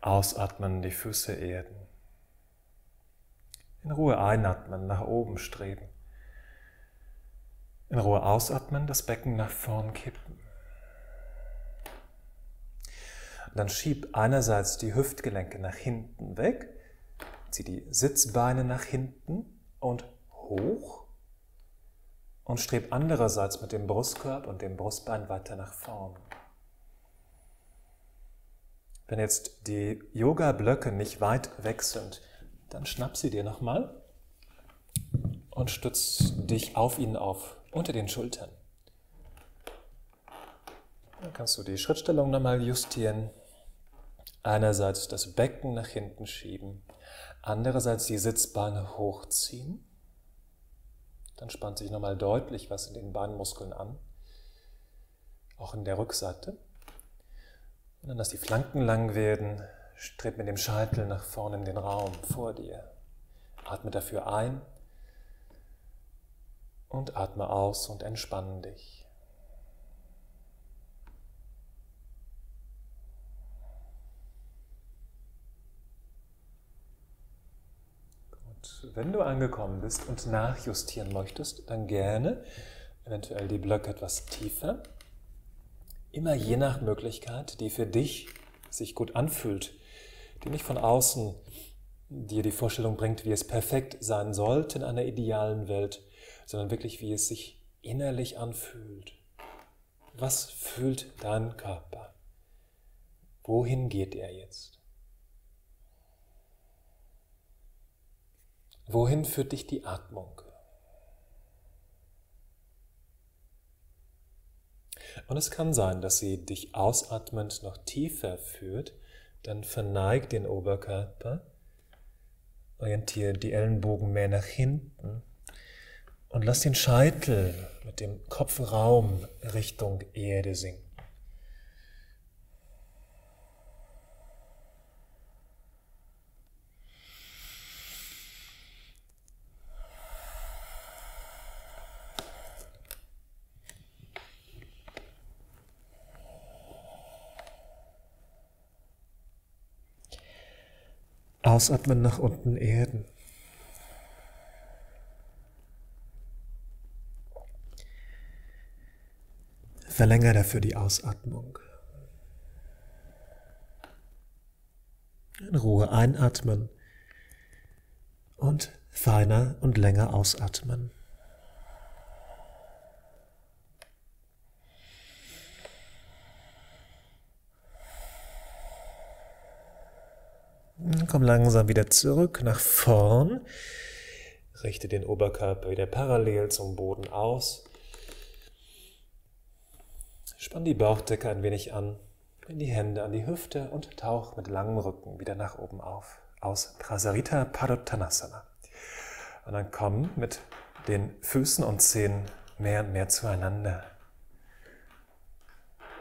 Ausatmen, die Füße erden. In Ruhe einatmen, nach oben streben. In Ruhe ausatmen, das Becken nach vorn kippen. Dann schieb einerseits die Hüftgelenke nach hinten weg, zieh die Sitzbeine nach hinten und hoch und streb andererseits mit dem Brustkorb und dem Brustbein weiter nach vorn. Wenn jetzt die Yoga-Blöcke nicht weit weg sind, dann schnapp sie dir nochmal und stütz dich auf ihnen auf, unter den Schultern. Dann kannst du die Schrittstellung nochmal justieren. Einerseits das Becken nach hinten schieben, andererseits die Sitzbeine hochziehen. Dann spannt sich nochmal deutlich was in den Beinmuskeln an, auch in der Rückseite. Und dann lass die Flanken lang werden, streb mit dem Scheitel nach vorne in den Raum vor dir. Atme dafür ein und atme aus und entspanne dich. Wenn du angekommen bist und nachjustieren möchtest, dann gerne eventuell die Blöcke etwas tiefer. Immer je nach Möglichkeit, die für dich sich gut anfühlt, die nicht von außen dir die Vorstellung bringt, wie es perfekt sein sollte in einer idealen Welt, sondern wirklich, wie es sich innerlich anfühlt. Was fühlt dein Körper? Wohin geht er jetzt? Wohin führt dich die Atmung? Und es kann sein, dass sie dich ausatmend noch tiefer führt. Dann verneig den Oberkörper, orientiere die Ellenbogen mehr nach hinten und lass den Scheitel mit dem Kopfraum Richtung Erde sinken. Ausatmen, nach unten erden. Verlängere dafür die Ausatmung. In Ruhe einatmen und feiner und länger ausatmen. Komm langsam wieder zurück nach vorn. Richte den Oberkörper wieder parallel zum Boden aus. Spann die Bauchdecke ein wenig an, bring die Hände an die Hüfte und tauch mit langem Rücken wieder nach oben auf. Aus Prasarita Padottanasana. Und dann komm mit den Füßen und Zehen mehr und mehr zueinander,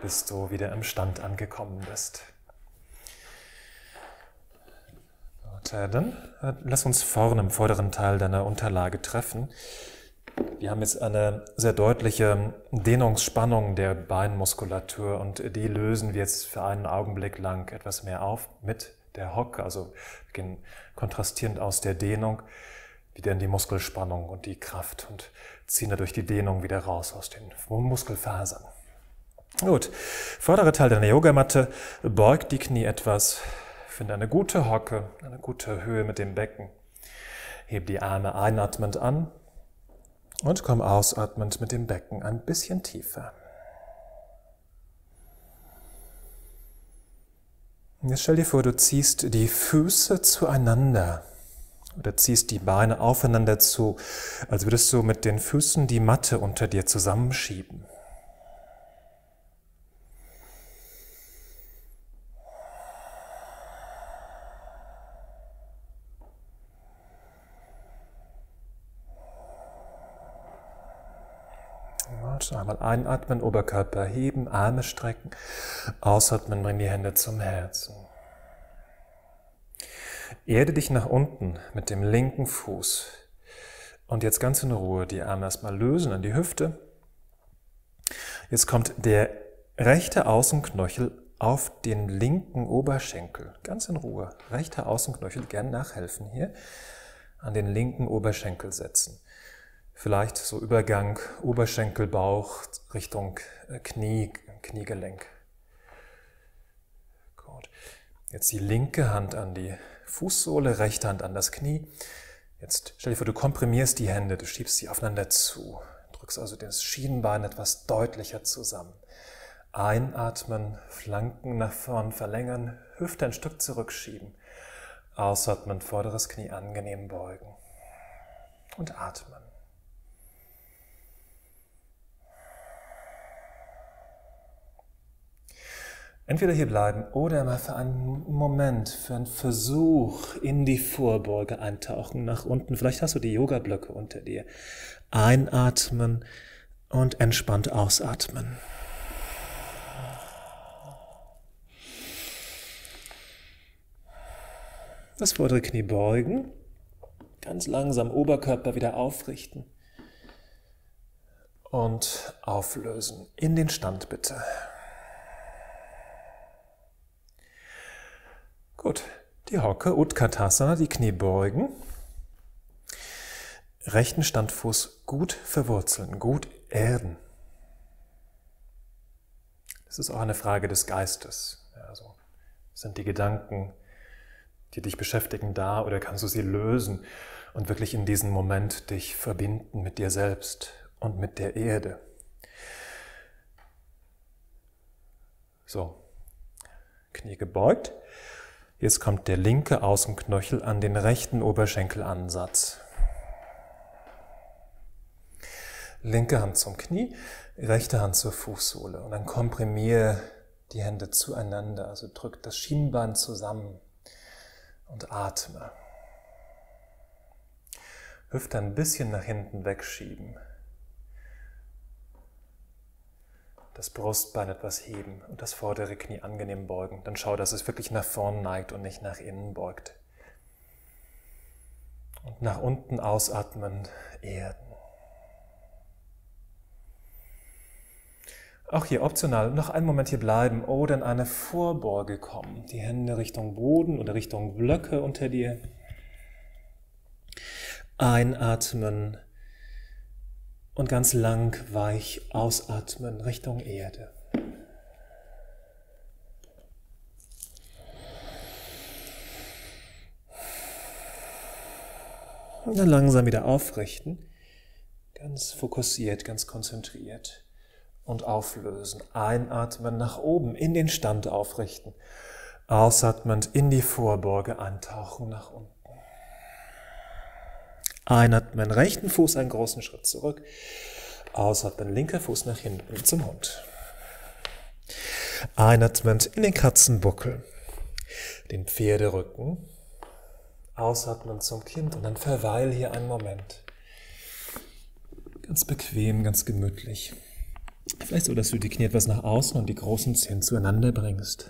bis du wieder im Stand angekommen bist. Dann lass uns vorne im vorderen Teil deiner Unterlage treffen. Wir haben jetzt eine sehr deutliche Dehnungsspannung der Beinmuskulatur und die lösen wir jetzt für einen Augenblick lang etwas mehr auf mit der Hocke. Also wir gehen kontrastierend aus der Dehnung wieder in die Muskelspannung und die Kraft und ziehen dadurch die Dehnung wieder raus aus den Muskelfasern. Gut, vordere Teil deiner Yogamatte, beug die Knie etwas. Finde eine gute Hocke, eine gute Höhe mit dem Becken. Heb die Arme einatmend an und komm ausatmend mit dem Becken ein bisschen tiefer. Jetzt stell dir vor, du ziehst die Füße zueinander oder ziehst die Beine aufeinander zu, als würdest du mit den Füßen die Matte unter dir zusammenschieben. Einmal einatmen, Oberkörper heben, Arme strecken, ausatmen, bring die Hände zum Herzen. Erde dich nach unten mit dem linken Fuß und jetzt ganz in Ruhe die Arme erstmal lösen an die Hüfte. Jetzt kommt der rechte Außenknöchel auf den linken Oberschenkel, ganz in Ruhe, rechter Außenknöchel, gern nachhelfen hier, an den linken Oberschenkel setzen. Vielleicht so Übergang Oberschenkel, Bauch Richtung Knie, Kniegelenk. Gut. Jetzt die linke Hand an die Fußsohle, rechte Hand an das Knie. Jetzt stell dir vor, du komprimierst die Hände, du schiebst sie aufeinander zu. Drückst also das Schienbein etwas deutlicher zusammen. Einatmen, Flanken nach vorn verlängern, Hüfte ein Stück zurückschieben. Ausatmen, vorderes Knie angenehm beugen. Und atmen. Entweder hier bleiben oder mal für einen Moment, für einen Versuch in die Vorbeuge eintauchen, nach unten. Vielleicht hast du die Yoga-Blöcke unter dir. Einatmen und entspannt ausatmen. Das vordere Knie beugen. Ganz langsam Oberkörper wieder aufrichten. Und auflösen. In den Stand bitte. Gut, die Hocke, Utkatasana, die Knie beugen, rechten Standfuß gut verwurzeln, gut erden. Das ist auch eine Frage des Geistes. Also sind die Gedanken, die dich beschäftigen, da oder kannst du sie lösen und wirklich in diesem Moment dich verbinden mit dir selbst und mit der Erde? So, Knie gebeugt. Jetzt kommt der linke Außenknöchel an den rechten Oberschenkelansatz. Linke Hand zum Knie, rechte Hand zur Fußsohle. Und dann komprimiere die Hände zueinander, also drück das Schienbein zusammen und atme. Hüfte ein bisschen nach hinten wegschieben. Das Brustbein etwas heben und das vordere Knie angenehm beugen. Dann schau, dass es wirklich nach vorn neigt und nicht nach innen beugt. Und nach unten ausatmen, erden. Auch hier optional noch einen Moment hier bleiben oder in eine Vorbeuge kommen. Die Hände Richtung Boden oder Richtung Blöcke unter dir. Einatmen. Und ganz lang, weich ausatmen Richtung Erde. Und dann langsam wieder aufrichten. Ganz fokussiert, ganz konzentriert. Und auflösen. Einatmen nach oben, in den Stand aufrichten. Ausatmend in die Vorborge antauchen nach unten. Einatmen, rechten Fuß einen großen Schritt zurück. Ausatmen, linker Fuß nach hinten zum Hund. Einatmend in den Katzenbuckel. Den Pferderücken. Ausatmen zum Kind und dann verweil hier einen Moment. Ganz bequem, ganz gemütlich. Vielleicht so, dass du die Knie etwas nach außen und die großen Zehen zueinander bringst.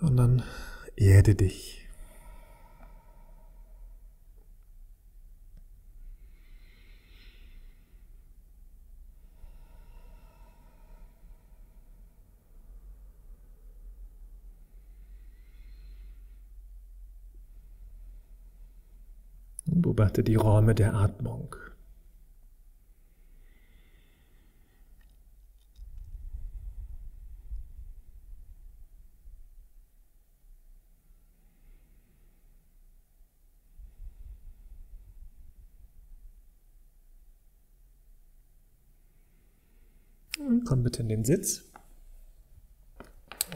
Und dann erde dich. Und beobachte die Räume der Atmung. Komm bitte in den Sitz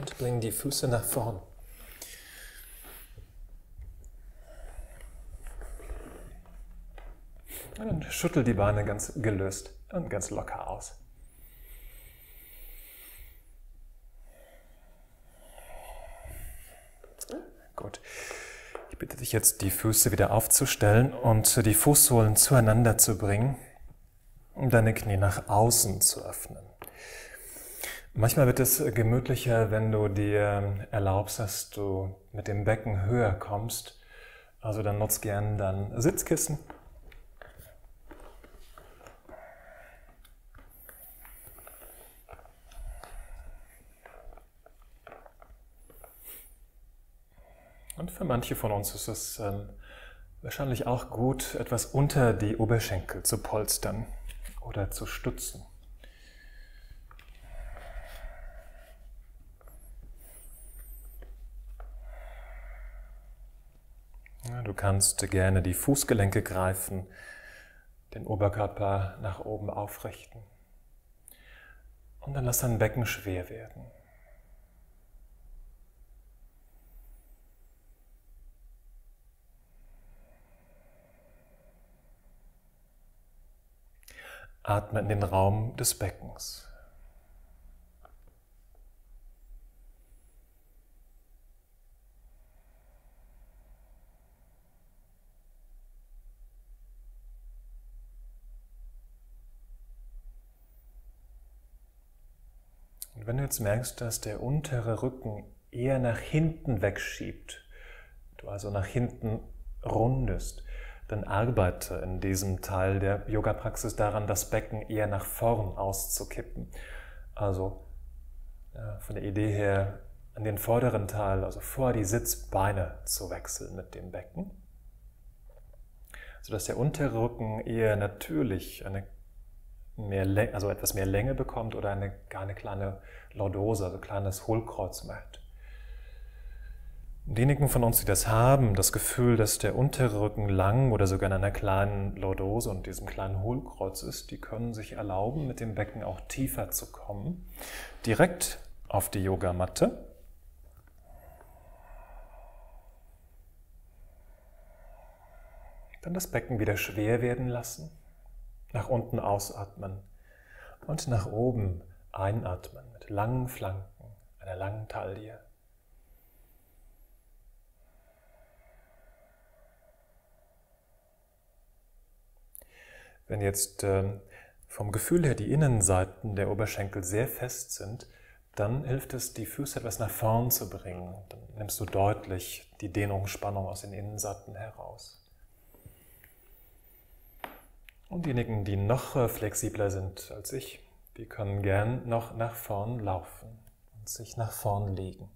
und bring die Füße nach vorn. Und dann schüttel die Beine ganz gelöst und ganz locker aus. Gut. Ich bitte dich jetzt, die Füße wieder aufzustellen und die Fußsohlen zueinander zu bringen, um deine Knie nach außen zu öffnen. Manchmal wird es gemütlicher, wenn du dir erlaubst, dass du mit dem Becken höher kommst. Also dann nutz gerne dein Sitzkissen. Und für manche von uns ist es wahrscheinlich auch gut, etwas unter die Oberschenkel zu polstern oder zu stützen. Du kannst gerne die Fußgelenke greifen, den Oberkörper nach oben aufrichten. Und dann lass dein Becken schwer werden. Atme in den Raum des Beckens. Und wenn du jetzt merkst, dass der untere Rücken eher nach hinten wegschiebt, du also nach hinten rundest, dann arbeite in diesem Teil der Yoga-Praxis daran, das Becken eher nach vorn auszukippen. Also von der Idee her, an den vorderen Teil, also vor die Sitzbeine zu wechseln mit dem Becken, sodass der untere Rücken eher natürlich etwas mehr Länge bekommt oder eine kleine Lordose, also ein kleines Hohlkreuz macht. Diejenigen von uns, die das haben, das Gefühl, dass der untere Rücken lang oder sogar in einer kleinen Lordose und diesem kleinen Hohlkreuz ist, die können sich erlauben, mit dem Becken auch tiefer zu kommen, direkt auf die Yogamatte. Dann das Becken wieder schwer werden lassen, nach unten ausatmen und nach oben einatmen mit langen Flanken, einer langen Taille. Wenn jetzt vom Gefühl her die Innenseiten der Oberschenkel sehr fest sind, dann hilft es, die Füße etwas nach vorn zu bringen. Dann nimmst du deutlich die Dehnung, Spannung aus den Innenseiten heraus. Und diejenigen, die noch flexibler sind als ich, die können gern noch nach vorn laufen und sich nach vorn legen.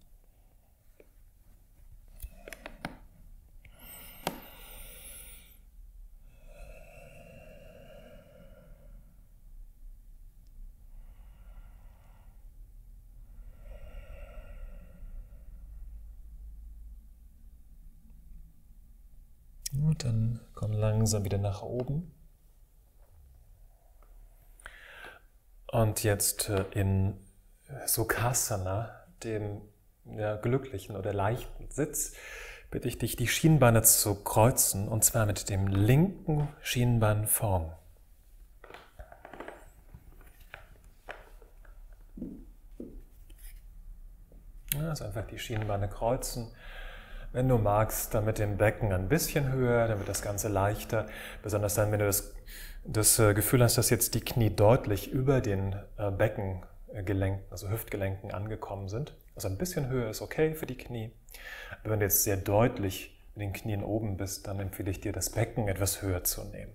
und dann komm langsam wieder nach oben. Und jetzt in Sukhasana, dem glücklichen oder leichten Sitz, bitte ich dich, die Schienbeine zu kreuzen, und zwar mit dem linken Schienbein vorn. Also einfach die Schienbeine kreuzen, wenn du magst, dann mit dem Becken ein bisschen höher, dann wird das Ganze leichter, besonders dann, wenn du das Gefühl hast, dass jetzt die Knie deutlich über den Beckengelenken, also Hüftgelenken angekommen sind. Also ein bisschen höher ist okay für die Knie, aber wenn du jetzt sehr deutlich mit den Knien oben bist, dann empfehle ich dir, das Becken etwas höher zu nehmen.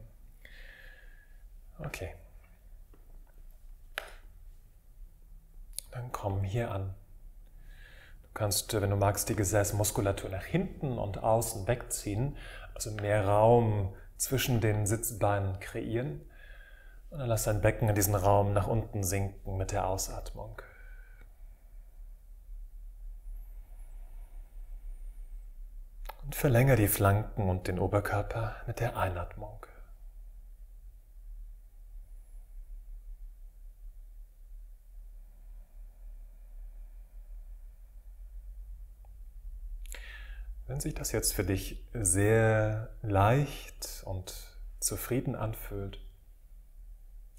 Okay. Dann komm hier an. Du kannst, wenn du magst, die Gesäßmuskulatur nach hinten und außen wegziehen, also mehr Raum zwischen den Sitzbeinen kreieren. Und dann lass dein Becken in diesen Raum nach unten sinken mit der Ausatmung. Und verlängere die Flanken und den Oberkörper mit der Einatmung. Wenn sich das jetzt für dich sehr leicht und zufrieden anfühlt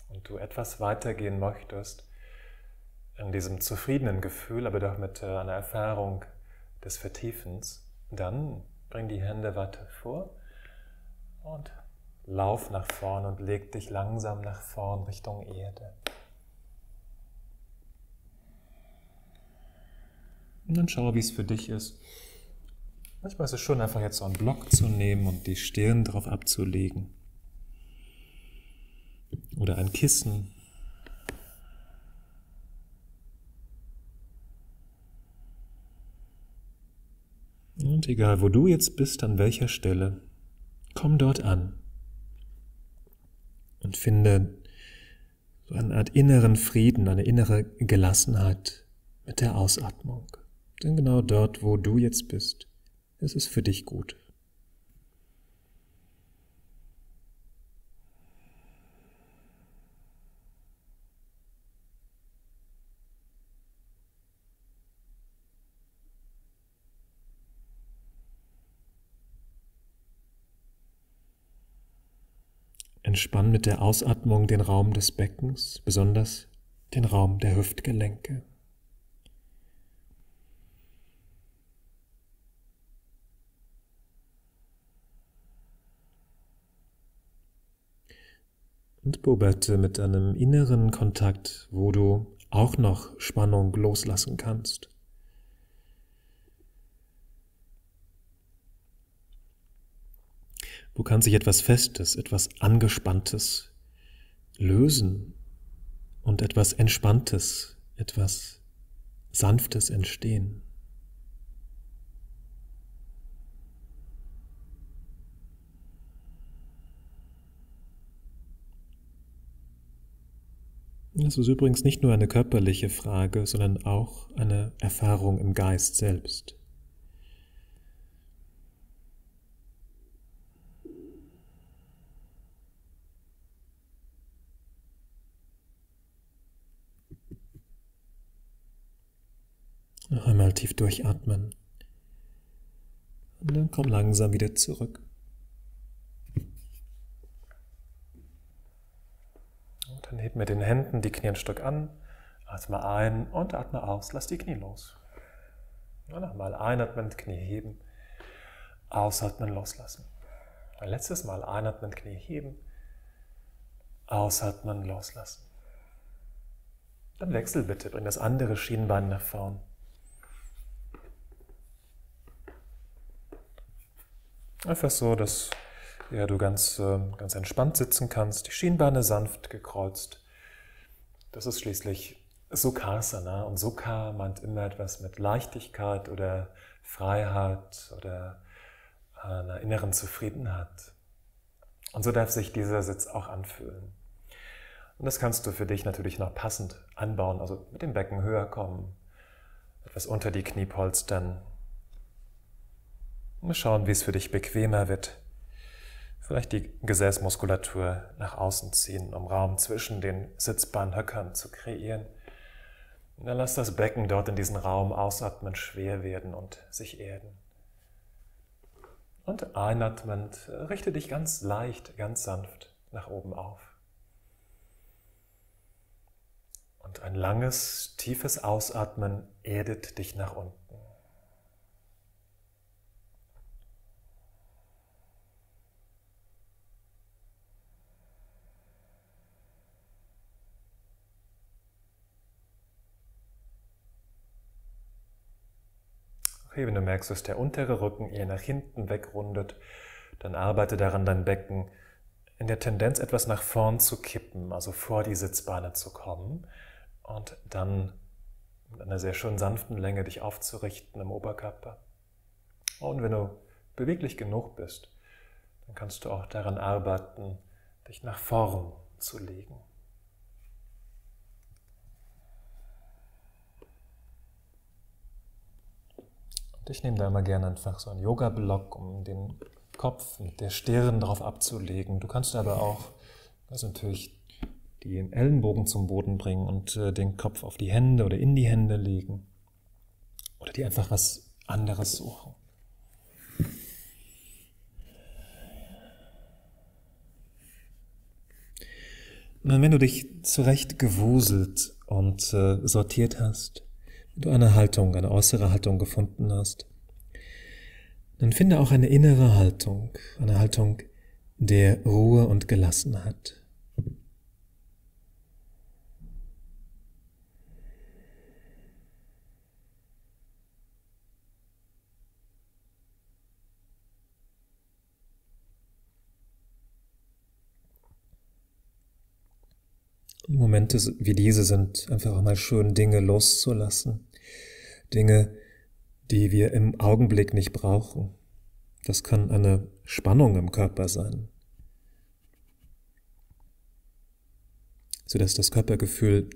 und du etwas weitergehen möchtest in diesem zufriedenen Gefühl, aber doch mit einer Erfahrung des Vertiefens, dann bring die Hände weiter vor und lauf nach vorn und leg dich langsam nach vorn Richtung Erde. Und dann schau, wie es für dich ist. Manchmal ist es schön, einfach jetzt so einen Block zu nehmen und die Stirn drauf abzulegen. Oder ein Kissen. Und egal, wo du jetzt bist, an welcher Stelle, komm dort an. Und finde so eine Art inneren Frieden, eine innere Gelassenheit mit der Ausatmung. Denn genau dort, wo du jetzt bist, es ist für dich gut. Entspann mit der Ausatmung den Raum des Beckens, besonders den Raum der Hüftgelenke. Und beobachte mit einem inneren Kontakt, wo du auch noch Spannung loslassen kannst. Wo kann sich etwas Festes, etwas Angespanntes lösen und etwas Entspanntes, etwas Sanftes entstehen? Das ist übrigens nicht nur eine körperliche Frage, sondern auch eine Erfahrung im Geist selbst. Noch einmal tief durchatmen. Und dann komm langsam wieder zurück. Dann heb mit den Händen die Knie ein Stück an, atme ein und atme aus, lass die Knie los. Und nochmal einatmen, Knie heben, ausatmen, loslassen. Ein letztes Mal einatmen, Knie heben, ausatmen, loslassen. Dann wechsel bitte, bring das andere Schienbein nach vorn. Einfach so, dass du ganz entspannt sitzen kannst, die Schienbeine sanft gekreuzt. Das ist schließlich Sukhasana, und Sukha meint immer etwas mit Leichtigkeit oder Freiheit oder einer inneren Zufriedenheit. Und so darf sich dieser Sitz auch anfühlen. Und das kannst du für dich natürlich noch passend anbauen, also mit dem Becken höher kommen, etwas unter die Knie polstern. Mal schauen, wie es für dich bequemer wird. Vielleicht die Gesäßmuskulatur nach außen ziehen, um Raum zwischen den sitzbaren Höckern zu kreieren. Und dann lass das Becken dort in diesen Raum ausatmen, schwer werden und sich erden. Und einatmend richte dich ganz leicht, ganz sanft nach oben auf. Und ein langes, tiefes Ausatmen erdet dich nach unten. Wenn du merkst, dass der untere Rücken eher nach hinten wegrundet, dann arbeite daran, dein Becken in der Tendenz etwas nach vorn zu kippen, also vor die Sitzbeine zu kommen und dann mit einer sehr schön sanften Länge dich aufzurichten im Oberkörper. Und wenn du beweglich genug bist, dann kannst du auch daran arbeiten, dich nach vorn zu legen. Ich nehme da immer gerne einfach so einen Yoga-Block, um den Kopf mit der Stirn drauf abzulegen. Du kannst aber auch natürlich den Ellenbogen zum Boden bringen und den Kopf auf die Hände oder in die Hände legen. Oder dir einfach was anderes suchen. Und dann, wenn du dich zurecht gewuselt und sortiert hast, du eine Haltung, eine äußere Haltung gefunden hast, dann finde auch eine innere Haltung, eine Haltung der Ruhe und Gelassenheit. Momente wie diese sind einfach auch mal schön, Dinge loszulassen. Dinge, die wir im Augenblick nicht brauchen. Das kann eine Spannung im Körper sein, sodass das Körpergefühl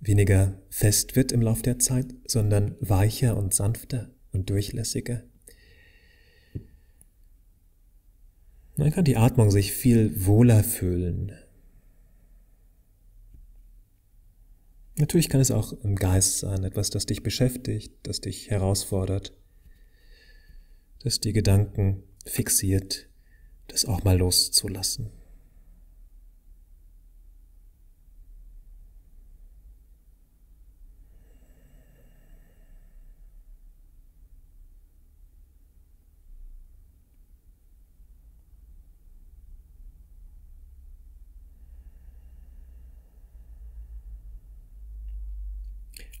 weniger fest wird im Lauf der Zeit, sondern weicher und sanfter und durchlässiger. Dann kann die Atmung sich viel wohler fühlen. Natürlich kann es auch im Geist sein, etwas, das dich beschäftigt, das dich herausfordert, das die Gedanken fixiert, das auch mal loszulassen.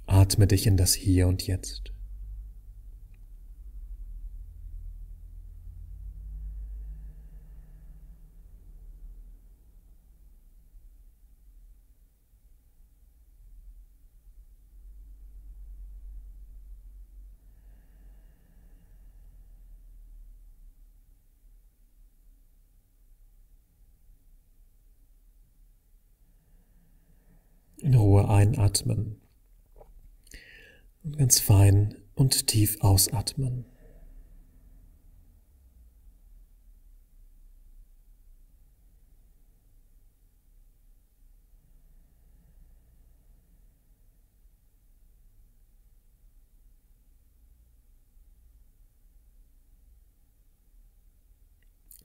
Atme dich in das Hier und Jetzt. In Ruhe einatmen. Ganz fein und tief ausatmen.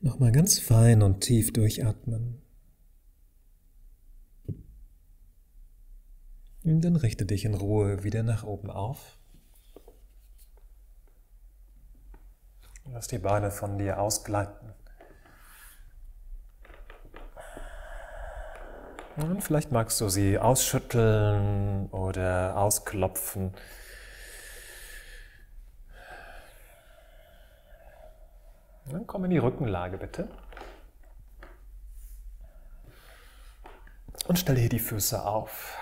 Nochmal ganz fein und tief durchatmen. Und dann richte dich in Ruhe wieder nach oben auf. Lass die Beine von dir ausgleiten. Und vielleicht magst du sie ausschütteln oder ausklopfen. Und dann komm in die Rückenlage bitte. Und stelle hier die Füße auf.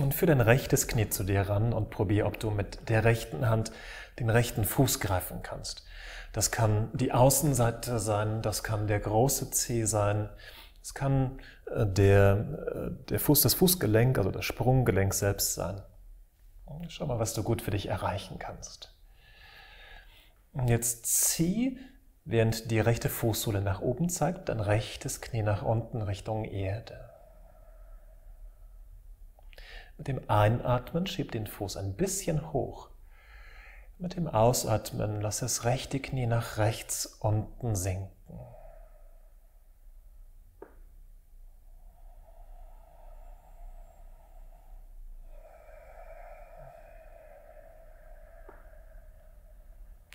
Und führ dein rechtes Knie zu dir ran und probier, ob du mit der rechten Hand den rechten Fuß greifen kannst. Das kann die Außenseite sein, das kann der große Zeh sein, das kann der Fuß, das Fußgelenk, also das Sprunggelenk selbst sein. Schau mal, was du gut für dich erreichen kannst. Jetzt zieh, während die rechte Fußsohle nach oben zeigt, dann rechtes Knie nach unten Richtung Erde. Mit dem Einatmen schieb den Fuß ein bisschen hoch. Mit dem Ausatmen lass das rechte Knie nach rechts unten sinken.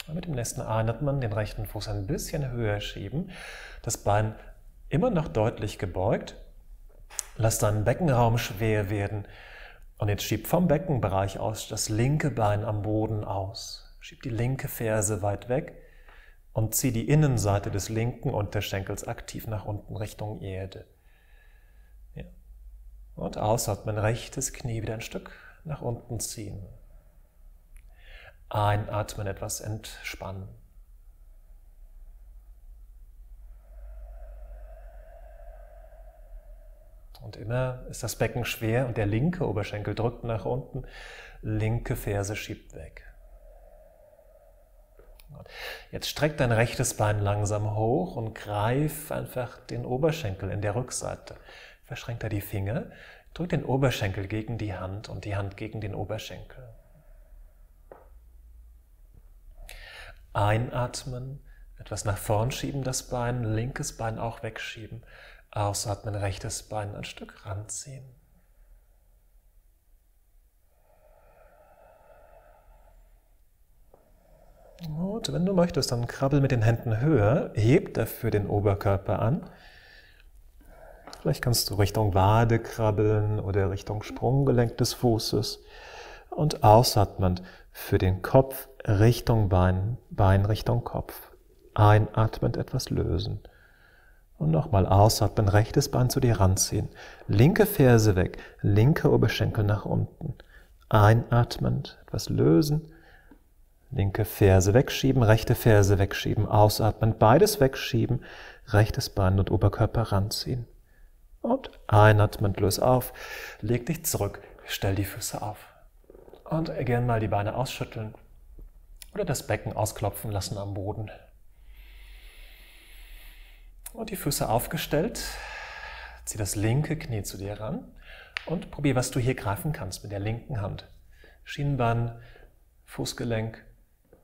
Mit dem nächsten Einatmen den rechten Fuß ein bisschen höher schieben, das Bein immer noch deutlich gebeugt. Lass deinen Beckenraum schwer werden und jetzt schieb vom Beckenbereich aus das linke Bein am Boden aus. Schieb die linke Ferse weit weg und zieh die Innenseite des linken Unterschenkels aktiv nach unten Richtung Erde. Ja. Und ausatmen, rechtes Knie wieder ein Stück nach unten ziehen. Einatmen, etwas entspannen. Und immer ist das Becken schwer und der linke Oberschenkel drückt nach unten, linke Ferse schiebt weg. Jetzt streck dein rechtes Bein langsam hoch und greif einfach den Oberschenkel in der Rückseite. Verschränk da die Finger, drück den Oberschenkel gegen die Hand und die Hand gegen den Oberschenkel. Einatmen, etwas nach vorn schieben das Bein, linkes Bein auch wegschieben. Ausatmen, rechtes Bein ein Stück ranziehen. Gut, wenn du möchtest, dann krabbel mit den Händen höher, heb dafür den Oberkörper an. Vielleicht kannst du Richtung Wade krabbeln oder Richtung Sprunggelenk des Fußes. Und ausatmend für den Kopf Richtung Bein, Bein Richtung Kopf. Einatmend etwas lösen. Und nochmal ausatmen, rechtes Bein zu dir ranziehen. Linke Ferse weg, linke Oberschenkel nach unten. Einatmend etwas lösen. Linke Ferse wegschieben, rechte Ferse wegschieben. Ausatmen, beides wegschieben. Rechtes Bein und Oberkörper ranziehen. Und einatmend löse auf. Leg dich zurück, stell die Füße auf. Und gern mal die Beine ausschütteln oder das Becken ausklopfen lassen am Boden. Und die Füße aufgestellt, zieh das linke Knie zu dir ran und probier, was du hier greifen kannst mit der linken Hand. Schienbein, Fußgelenk,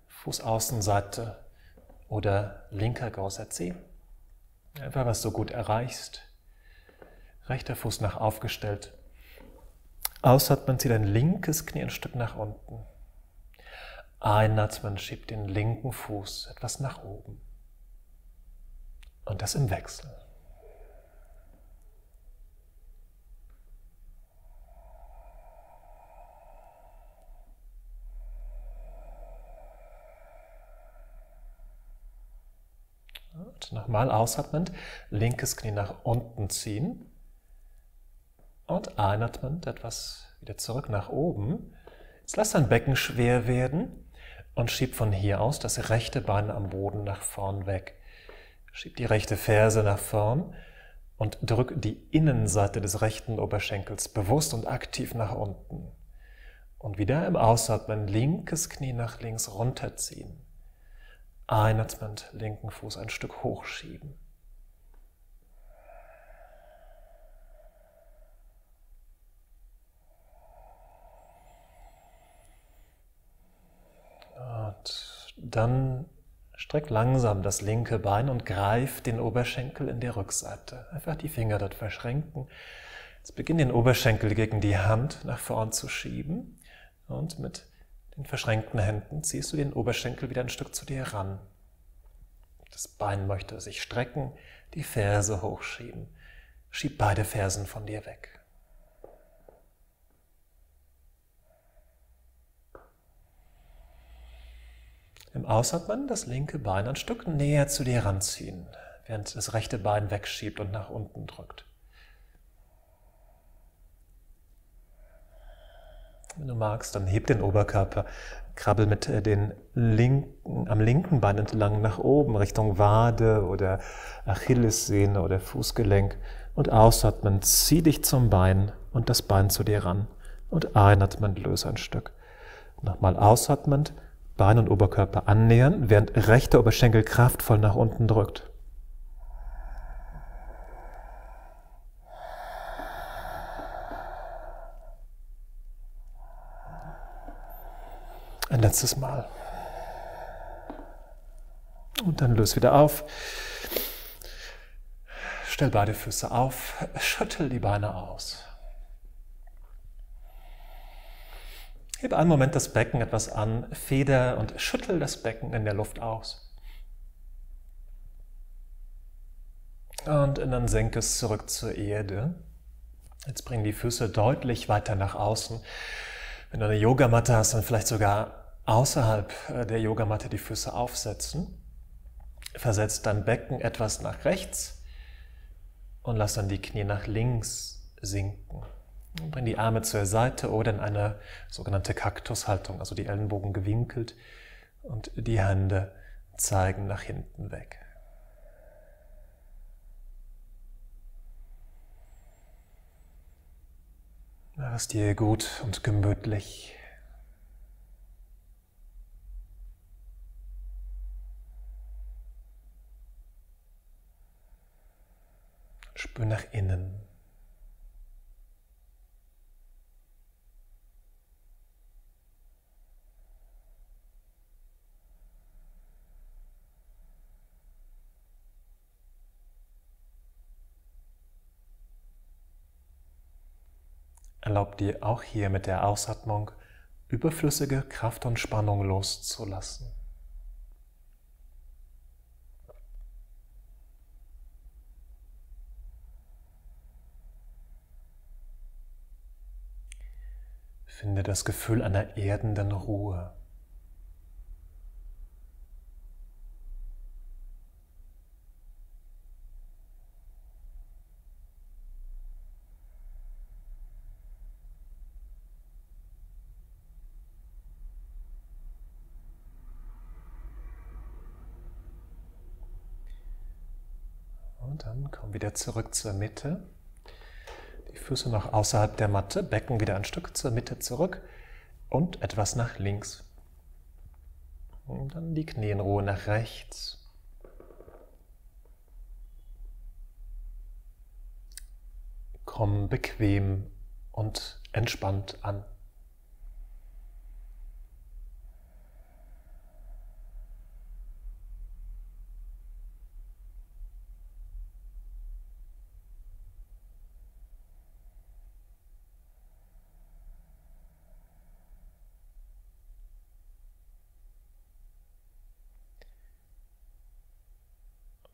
Fußaußenseite oder linker großer Zeh. Einfach, was du gut erreichst. Rechter Fuß nach aufgestellt. Ausatmen, zieh dein linkes Knie ein Stück nach unten. Einatmen, schieb den linken Fuß etwas nach oben. Und das im Wechsel. Und nochmal ausatmend, linkes Knie nach unten ziehen. Und einatmend etwas wieder zurück nach oben. Jetzt lass dein Becken schwer werden und schieb von hier aus das rechte Bein am Boden nach vorn weg. Schieb die rechte Ferse nach vorn und drück die Innenseite des rechten Oberschenkels bewusst und aktiv nach unten. Und wieder im Ausatmen linkes Knie nach links runterziehen. Einatmend linken Fuß ein Stück hochschieben. Dann streck langsam das linke Bein und greif den Oberschenkel in der Rückseite. Einfach die Finger dort verschränken. Jetzt beginn den Oberschenkel gegen die Hand nach vorn zu schieben. Und mit den verschränkten Händen ziehst du den Oberschenkel wieder ein Stück zu dir ran. Das Bein möchte sich strecken, die Ferse hochschieben. Schieb beide Fersen von dir weg. Im Ausatmen das linke Bein ein Stück näher zu dir ranziehen, während das rechte Bein wegschiebt und nach unten drückt. Wenn du magst, dann heb den Oberkörper, krabbel mit den am linken Bein entlang nach oben, Richtung Wade oder Achillessehne oder Fußgelenk. Und ausatmen, zieh dich zum Bein und das Bein zu dir ran. Und einatmen, löse ein Stück. Nochmal ausatmend. Beine und Oberkörper annähern, während rechter Oberschenkel kraftvoll nach unten drückt. Ein letztes Mal. Und dann löse wieder auf. Stell beide Füße auf, schüttel die Beine aus. Hebe einen Moment das Becken etwas an, feder und schüttel das Becken in der Luft aus. Und dann senke es zurück zur Erde. Jetzt bring die Füße deutlich weiter nach außen. Wenn du eine Yogamatte hast, dann vielleicht sogar außerhalb der Yogamatte die Füße aufsetzen. Versetz dein Becken etwas nach rechts und lass dann die Knie nach links sinken. Bring die Arme zur Seite oder in eine sogenannte Kaktushaltung, also die Ellenbogen gewinkelt und die Hände zeigen nach hinten weg. Mach es dir gut und gemütlich. Spür nach innen. Erlaub dir auch hier mit der Ausatmung überflüssige Kraft und Spannung loszulassen. Finde das Gefühl einer erdenden Ruhe. Dann komm wieder zurück zur Mitte, die Füße noch außerhalb der Matte, Becken wieder ein Stück zur Mitte zurück und etwas nach links. Und dann die Knie in Ruhe nach rechts. Komm bequem und entspannt an.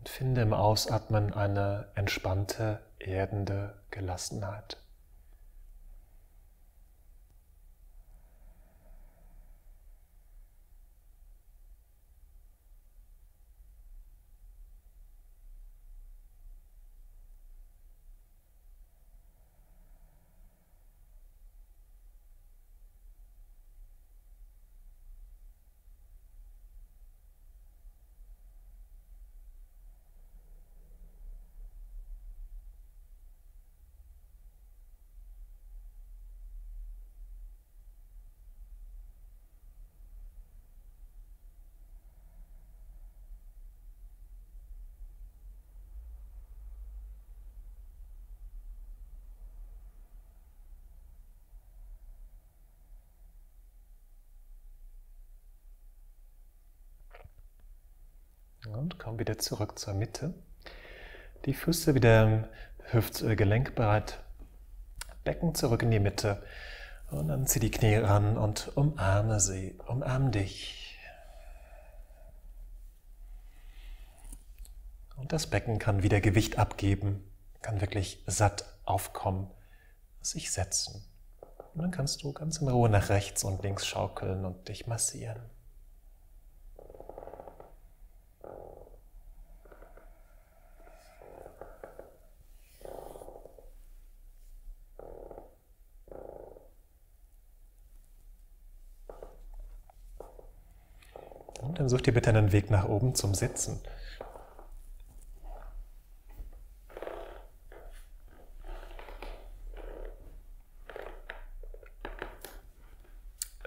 Finde im Ausatmen eine entspannte, erdende Gelassenheit. Und komm wieder zurück zur Mitte. Die Füße wieder im Hüftgelenkbereich. Becken zurück in die Mitte. Und dann zieh die Knie ran und umarme sie. Umarme dich. Und das Becken kann wieder Gewicht abgeben. Kann wirklich satt aufkommen. Sich setzen. Und dann kannst du ganz in Ruhe nach rechts und links schaukeln und dich massieren. Dann such dir bitte einen Weg nach oben zum Sitzen.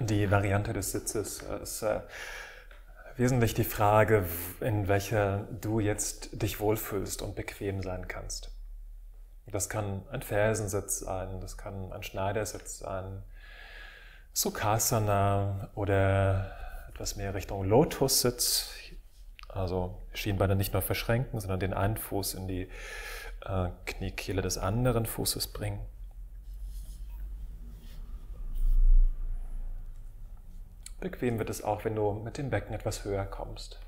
Die Variante des Sitzes ist wesentlich die Frage, in welcher du jetzt dich wohlfühlst und bequem sein kannst. Das kann ein Felsensitz sein, das kann ein Schneidersitz sein, Sukhasana oder etwas mehr Richtung Lotussitz. Also Schienbeine nicht nur verschränken, sondern den einen Fuß in die Kniekehle des anderen Fußes bringen. Bequem wird es auch, wenn du mit dem Becken etwas höher kommst.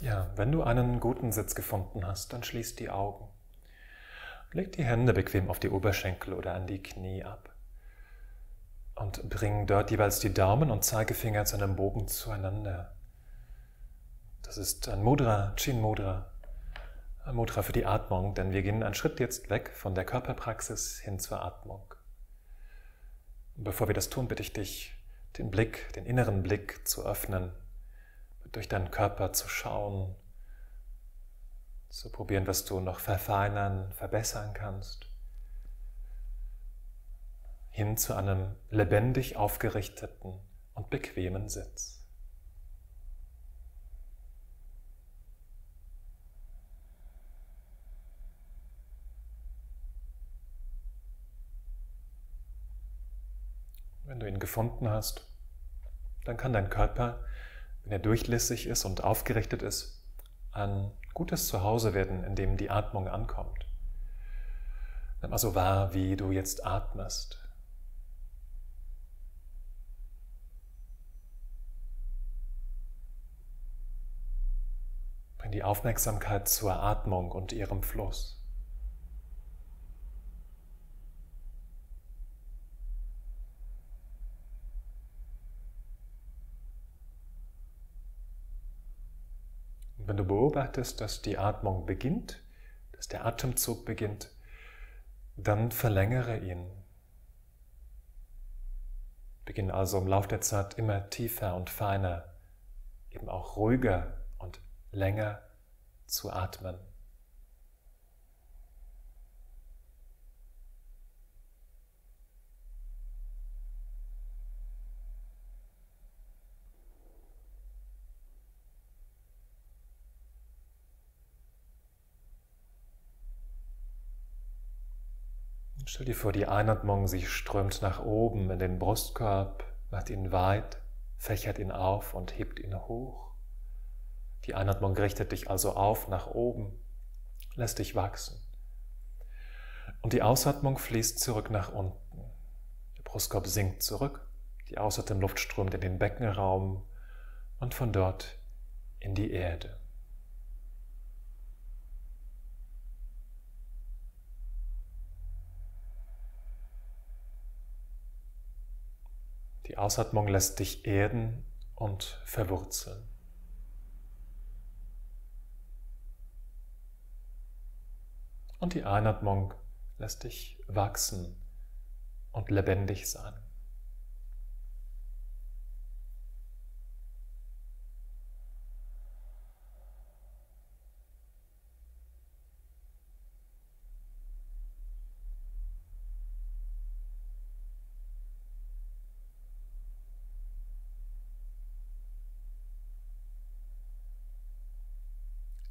Ja, wenn du einen guten Sitz gefunden hast, dann schließ die Augen. Leg die Hände bequem auf die Oberschenkel oder an die Knie ab. Und bring dort jeweils die Daumen und Zeigefinger zu einem Bogen zueinander. Das ist ein Mudra, Chin Mudra. Ein Mudra für die Atmung, denn wir gehen einen Schritt jetzt weg von der Körperpraxis hin zur Atmung. Und bevor wir das tun, bitte ich dich, den Blick, den inneren Blick zu öffnen, durch deinen Körper zu schauen, zu probieren, was du noch verfeinern, verbessern kannst, hin zu einem lebendig aufgerichteten und bequemen Sitz. Wenn du ihn gefunden hast, dann kann dein Körper, wenn er durchlässig ist und aufgerichtet ist, ein gutes Zuhause werden, in dem die Atmung ankommt. Nimm also wahr, wie du jetzt atmest. Bring die Aufmerksamkeit zur Atmung und ihrem Fluss. Wenn du beobachtest, dass die Atmung beginnt, dass der Atemzug beginnt, dann verlängere ihn. Beginne also im Laufe der Zeit immer tiefer und feiner, eben auch ruhiger und länger zu atmen. Stell dir vor, die Einatmung, sie strömt nach oben in den Brustkorb, macht ihn weit, fächert ihn auf und hebt ihn hoch. Die Einatmung richtet dich also auf nach oben, lässt dich wachsen. Und die Ausatmung fließt zurück nach unten. Der Brustkorb sinkt zurück, die Ausatemluft strömt in den Beckenraum und von dort in die Erde. Die Ausatmung lässt dich erden und verwurzeln. Und die Einatmung lässt dich wachsen und lebendig sein.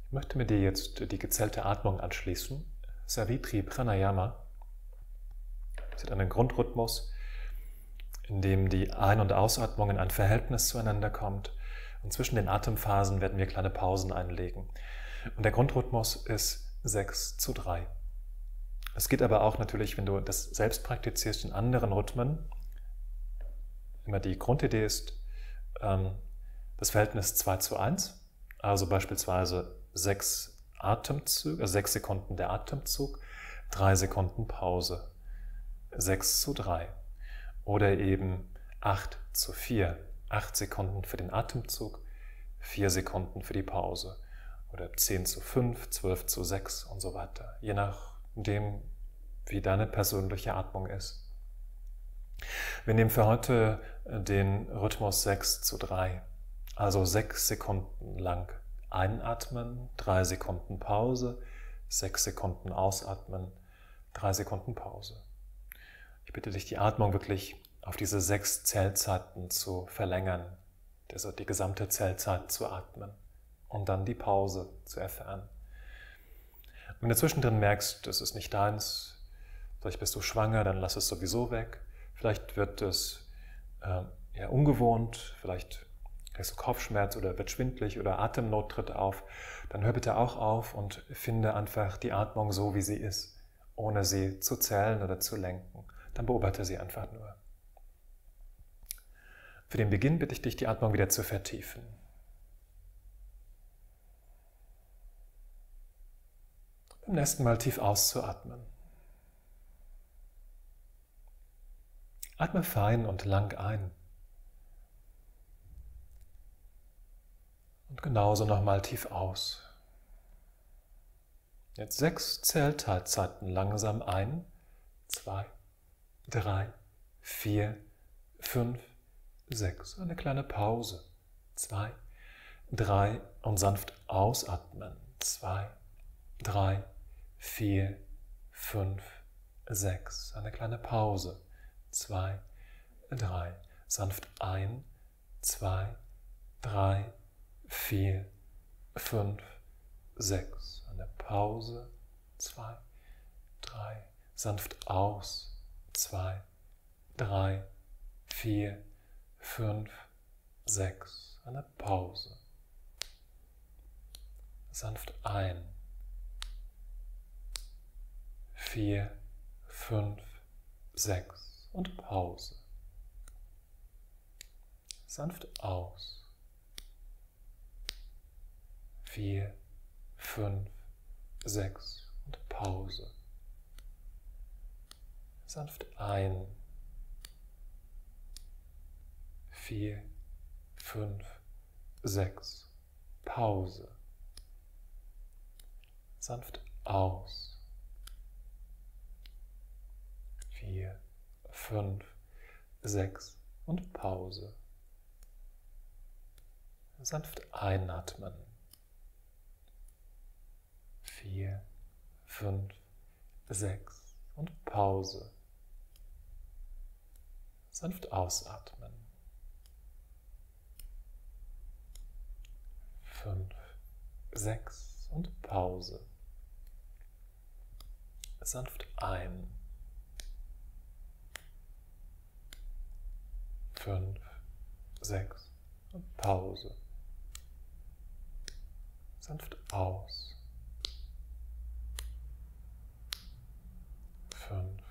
Ich möchte mit dir jetzt die gezählte Atmung anschließen, Savitri Pranayama. Es hat einen Grundrhythmus, in dem die Ein- und Ausatmung in ein Verhältnis zueinander kommt. Und zwischen den Atemphasen werden wir kleine Pausen einlegen. Und der Grundrhythmus ist 6:3. Es geht aber auch natürlich, wenn du das selbst praktizierst, in anderen Rhythmen. Immer die Grundidee ist das Verhältnis 2:1, also beispielsweise 6 Atemzüge, also 6 Sekunden der Atemzug, 3 Sekunden Pause, 6:3. Oder eben 8:4, 8 Sekunden für den Atemzug, 4 Sekunden für die Pause. Oder 10:5, 12:6 und so weiter. Je nachdem, wie deine persönliche Atmung ist. Wir nehmen für heute den Rhythmus 6:3, also 6 Sekunden lang. Einatmen, 3 Sekunden Pause, 6 Sekunden ausatmen, 3 Sekunden Pause. Ich bitte dich, die Atmung wirklich auf diese 6 Zellzeiten zu verlängern, also die gesamte Zellzeit zu atmen und dann die Pause zu erfahren. Und wenn du zwischendrin merkst, das ist nicht deins, vielleicht bist du schwanger, dann lass es sowieso weg, vielleicht wird es eher ungewohnt, vielleicht kriegst du Kopfschmerz oder wird schwindelig oder Atemnot tritt auf, dann hör bitte auch auf und finde einfach die Atmung so, wie sie ist, ohne sie zu zählen oder zu lenken. Dann beobachte sie einfach nur. Für den Beginn bitte ich dich, die Atmung wieder zu vertiefen. Beim nächsten Mal tief auszuatmen. Atme fein und lang ein. Und genauso nochmal tief aus. Jetzt 6 Zellteilzeiten langsam ein, 2, 3, 4, 5, 6. Eine kleine Pause. 2, 3 und sanft ausatmen. 2, 3, 4, 5, 6. Eine kleine Pause. 2, 3. Sanft ein. 2, 3, 4, 5, 6. Eine Pause. 2, 3. Sanft aus. 2, 3, 4, 5, 6. Eine Pause. Sanft ein. 4, 5, 6 und Pause. Sanft aus. 4, 5, 6 und Pause. Sanft ein. 4, 5, 6. Pause. Sanft aus. 4, 5, 6 und Pause. Sanft einatmen. 4, 5, 6 und Pause. Sanft ausatmen. 5, 6 und Pause. Sanft ein. 5, 6 und Pause. Sanft aus. 5,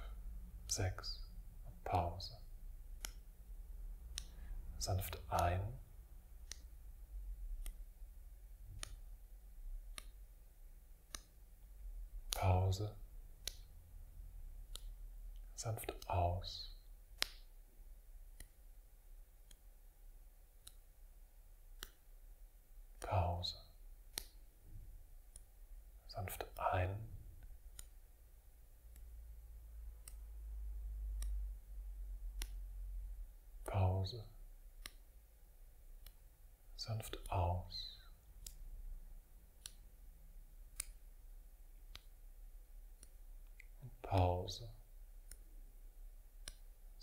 6 und Pause. Sanft ein. 5, 6 aus. 5, 6 sanft ein. 5, 6 sanft aus. 5, 6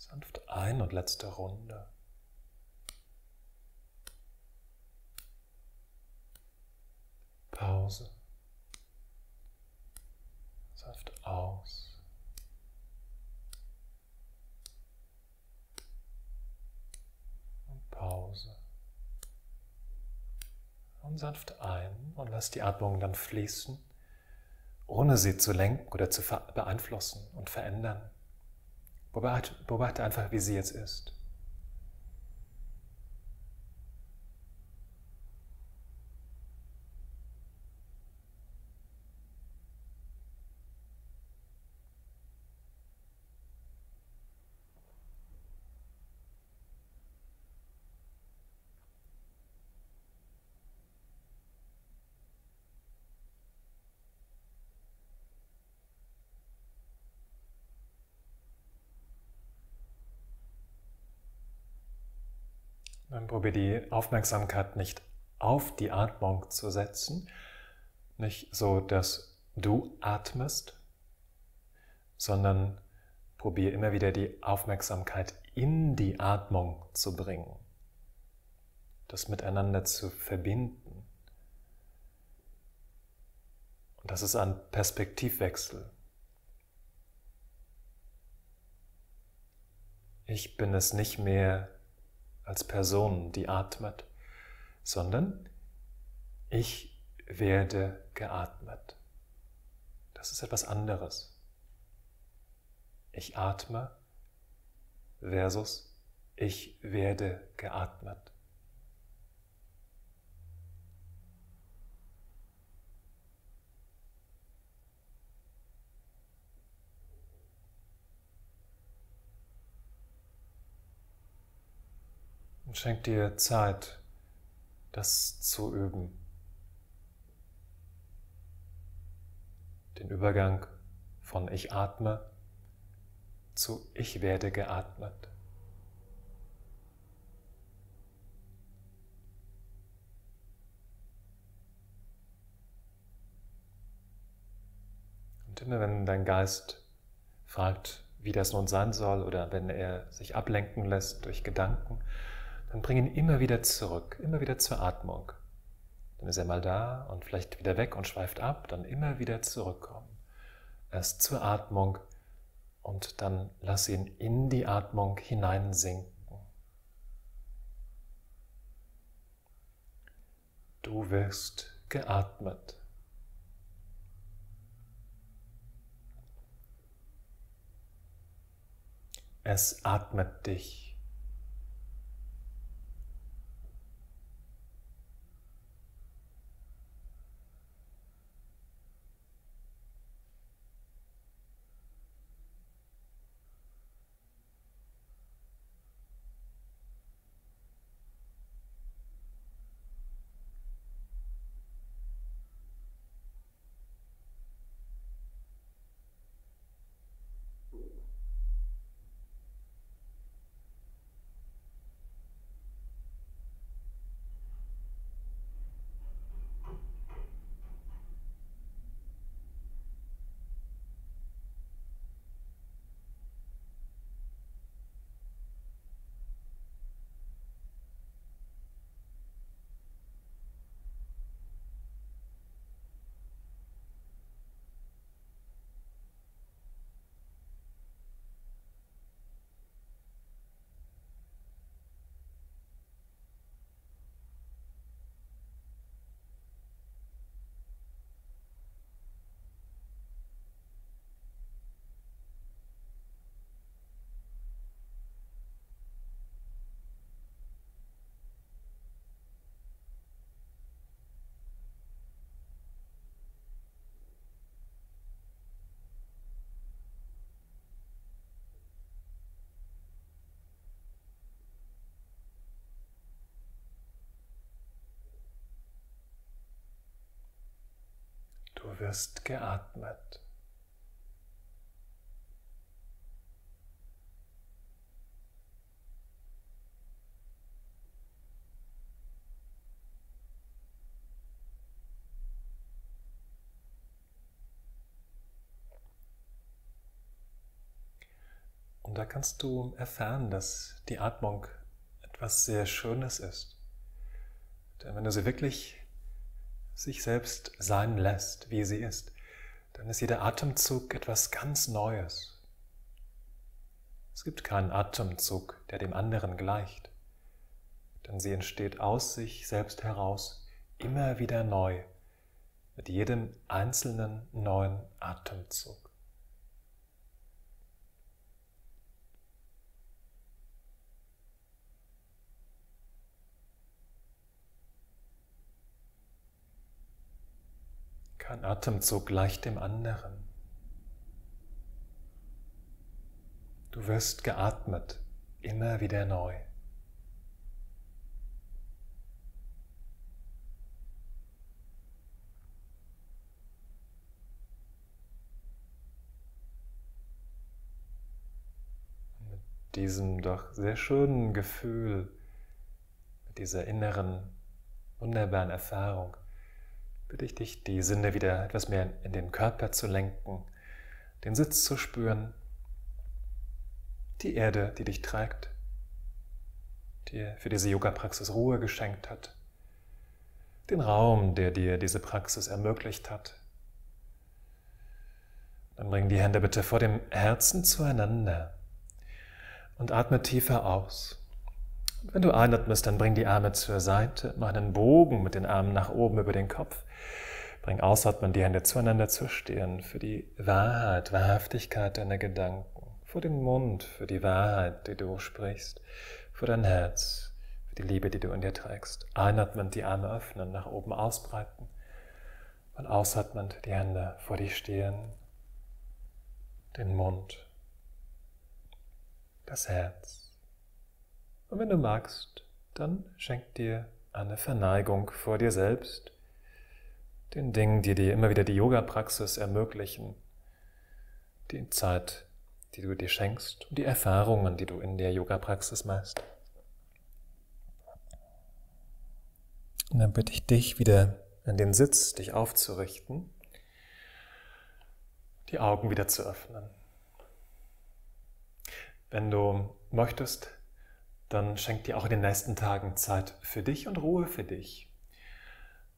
sanft ein und letzte Runde. 5, 6 sanft aus. 5, 6 und sanft ein und lass die Atmung dann fließen, ohne sie zu lenken oder zu beeinflussen und verändern. Beobachte einfach, wie sie jetzt ist. Dann probiere die Aufmerksamkeit nicht auf die Atmung zu setzen, nicht so, dass du atmest, sondern probiere immer wieder die Aufmerksamkeit in die Atmung zu bringen, das miteinander zu verbinden. Und das ist ein Perspektivwechsel. Ich bin es nicht mehr als Person, die atmet, sondern ich werde geatmet. Das ist etwas anderes. Ich atme versus ich werde geatmet. Und schenk dir Zeit, das zu üben. Den Übergang von ich atme zu ich werde geatmet. Und immer wenn dein Geist fragt, wie das nun sein soll, oder wenn er sich ablenken lässt durch Gedanken, dann bring ihn immer wieder zurück, immer wieder zur Atmung. Dann ist er mal da und vielleicht wieder weg und schweift ab, dann immer wieder zurückkommen. Erst zur Atmung und dann lass ihn in die Atmung hineinsinken. Du wirst geatmet. Es atmet dich. Du wirst geatmet. Und da kannst du erfahren, dass die Atmung etwas sehr Schönes ist. Denn wenn du sie wirklich sich selbst sein lässt, wie sie ist, dann ist jeder Atemzug etwas ganz Neues. Es gibt keinen Atemzug, der dem anderen gleicht, denn sie entsteht aus sich selbst heraus immer wieder neu, mit jedem einzelnen neuen Atemzug. Kein Atemzug gleich dem anderen. Du wirst geatmet, immer wieder neu. Mit diesem doch sehr schönen Gefühl, mit dieser inneren, wunderbaren Erfahrung bitte ich dich, die Sinne wieder etwas mehr in den Körper zu lenken, den Sitz zu spüren, die Erde, die dich trägt, die für diese Yoga-Praxis Ruhe geschenkt hat, den Raum, der dir diese Praxis ermöglicht hat. Dann bring die Hände bitte vor dem Herzen zueinander und atme tiefer aus. Wenn du einatmest, dann bring die Arme zur Seite, mach einen Bogen mit den Armen nach oben über den Kopf. Bring ausatmen die Hände zueinander zur Stirn für die Wahrheit, Wahrhaftigkeit deiner Gedanken. Vor den Mund für die Wahrheit, die du sprichst. Vor dein Herz für die Liebe, die du in dir trägst. Einatmen die Arme öffnen, nach oben ausbreiten. Und ausatmen die Hände vor die Stirn, den Mund, das Herz. Und wenn du magst, dann schenk dir eine Verneigung vor dir selbst, den Dingen, die dir immer wieder die Yoga-Praxis ermöglichen, die Zeit, die du dir schenkst und die Erfahrungen, die du in der Yoga-Praxis machst. Und dann bitte ich dich, wieder an den Sitz, dich aufzurichten, die Augen wieder zu öffnen. Wenn du möchtest, dann schenk dir auch in den nächsten Tagen Zeit für dich und Ruhe für dich.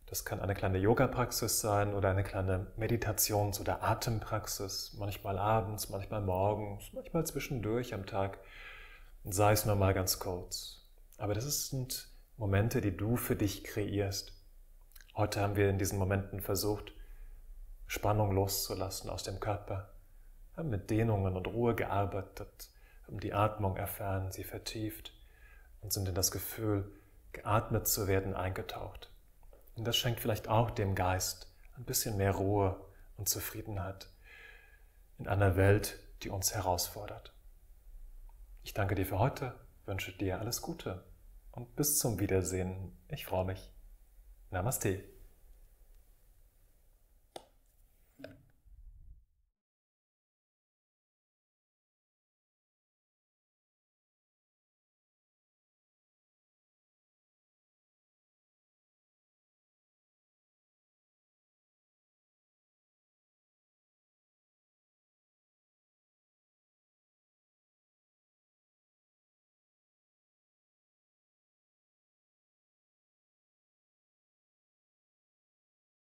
Das kann eine kleine Yoga-Praxis sein oder eine kleine Meditations- oder Atempraxis, manchmal abends, manchmal morgens, manchmal zwischendurch am Tag, sei es nur mal ganz kurz. Aber das sind Momente, die du für dich kreierst. Heute haben wir in diesen Momenten versucht, Spannung loszulassen aus dem Körper, haben mit Dehnungen und Ruhe gearbeitet, haben die Atmung erfahren, sie vertieft. Und sind in das Gefühl, geatmet zu werden, eingetaucht. Und das schenkt vielleicht auch dem Geist ein bisschen mehr Ruhe und Zufriedenheit in einer Welt, die uns herausfordert. Ich danke dir für heute, wünsche dir alles Gute und bis zum Wiedersehen. Ich freue mich. Namaste.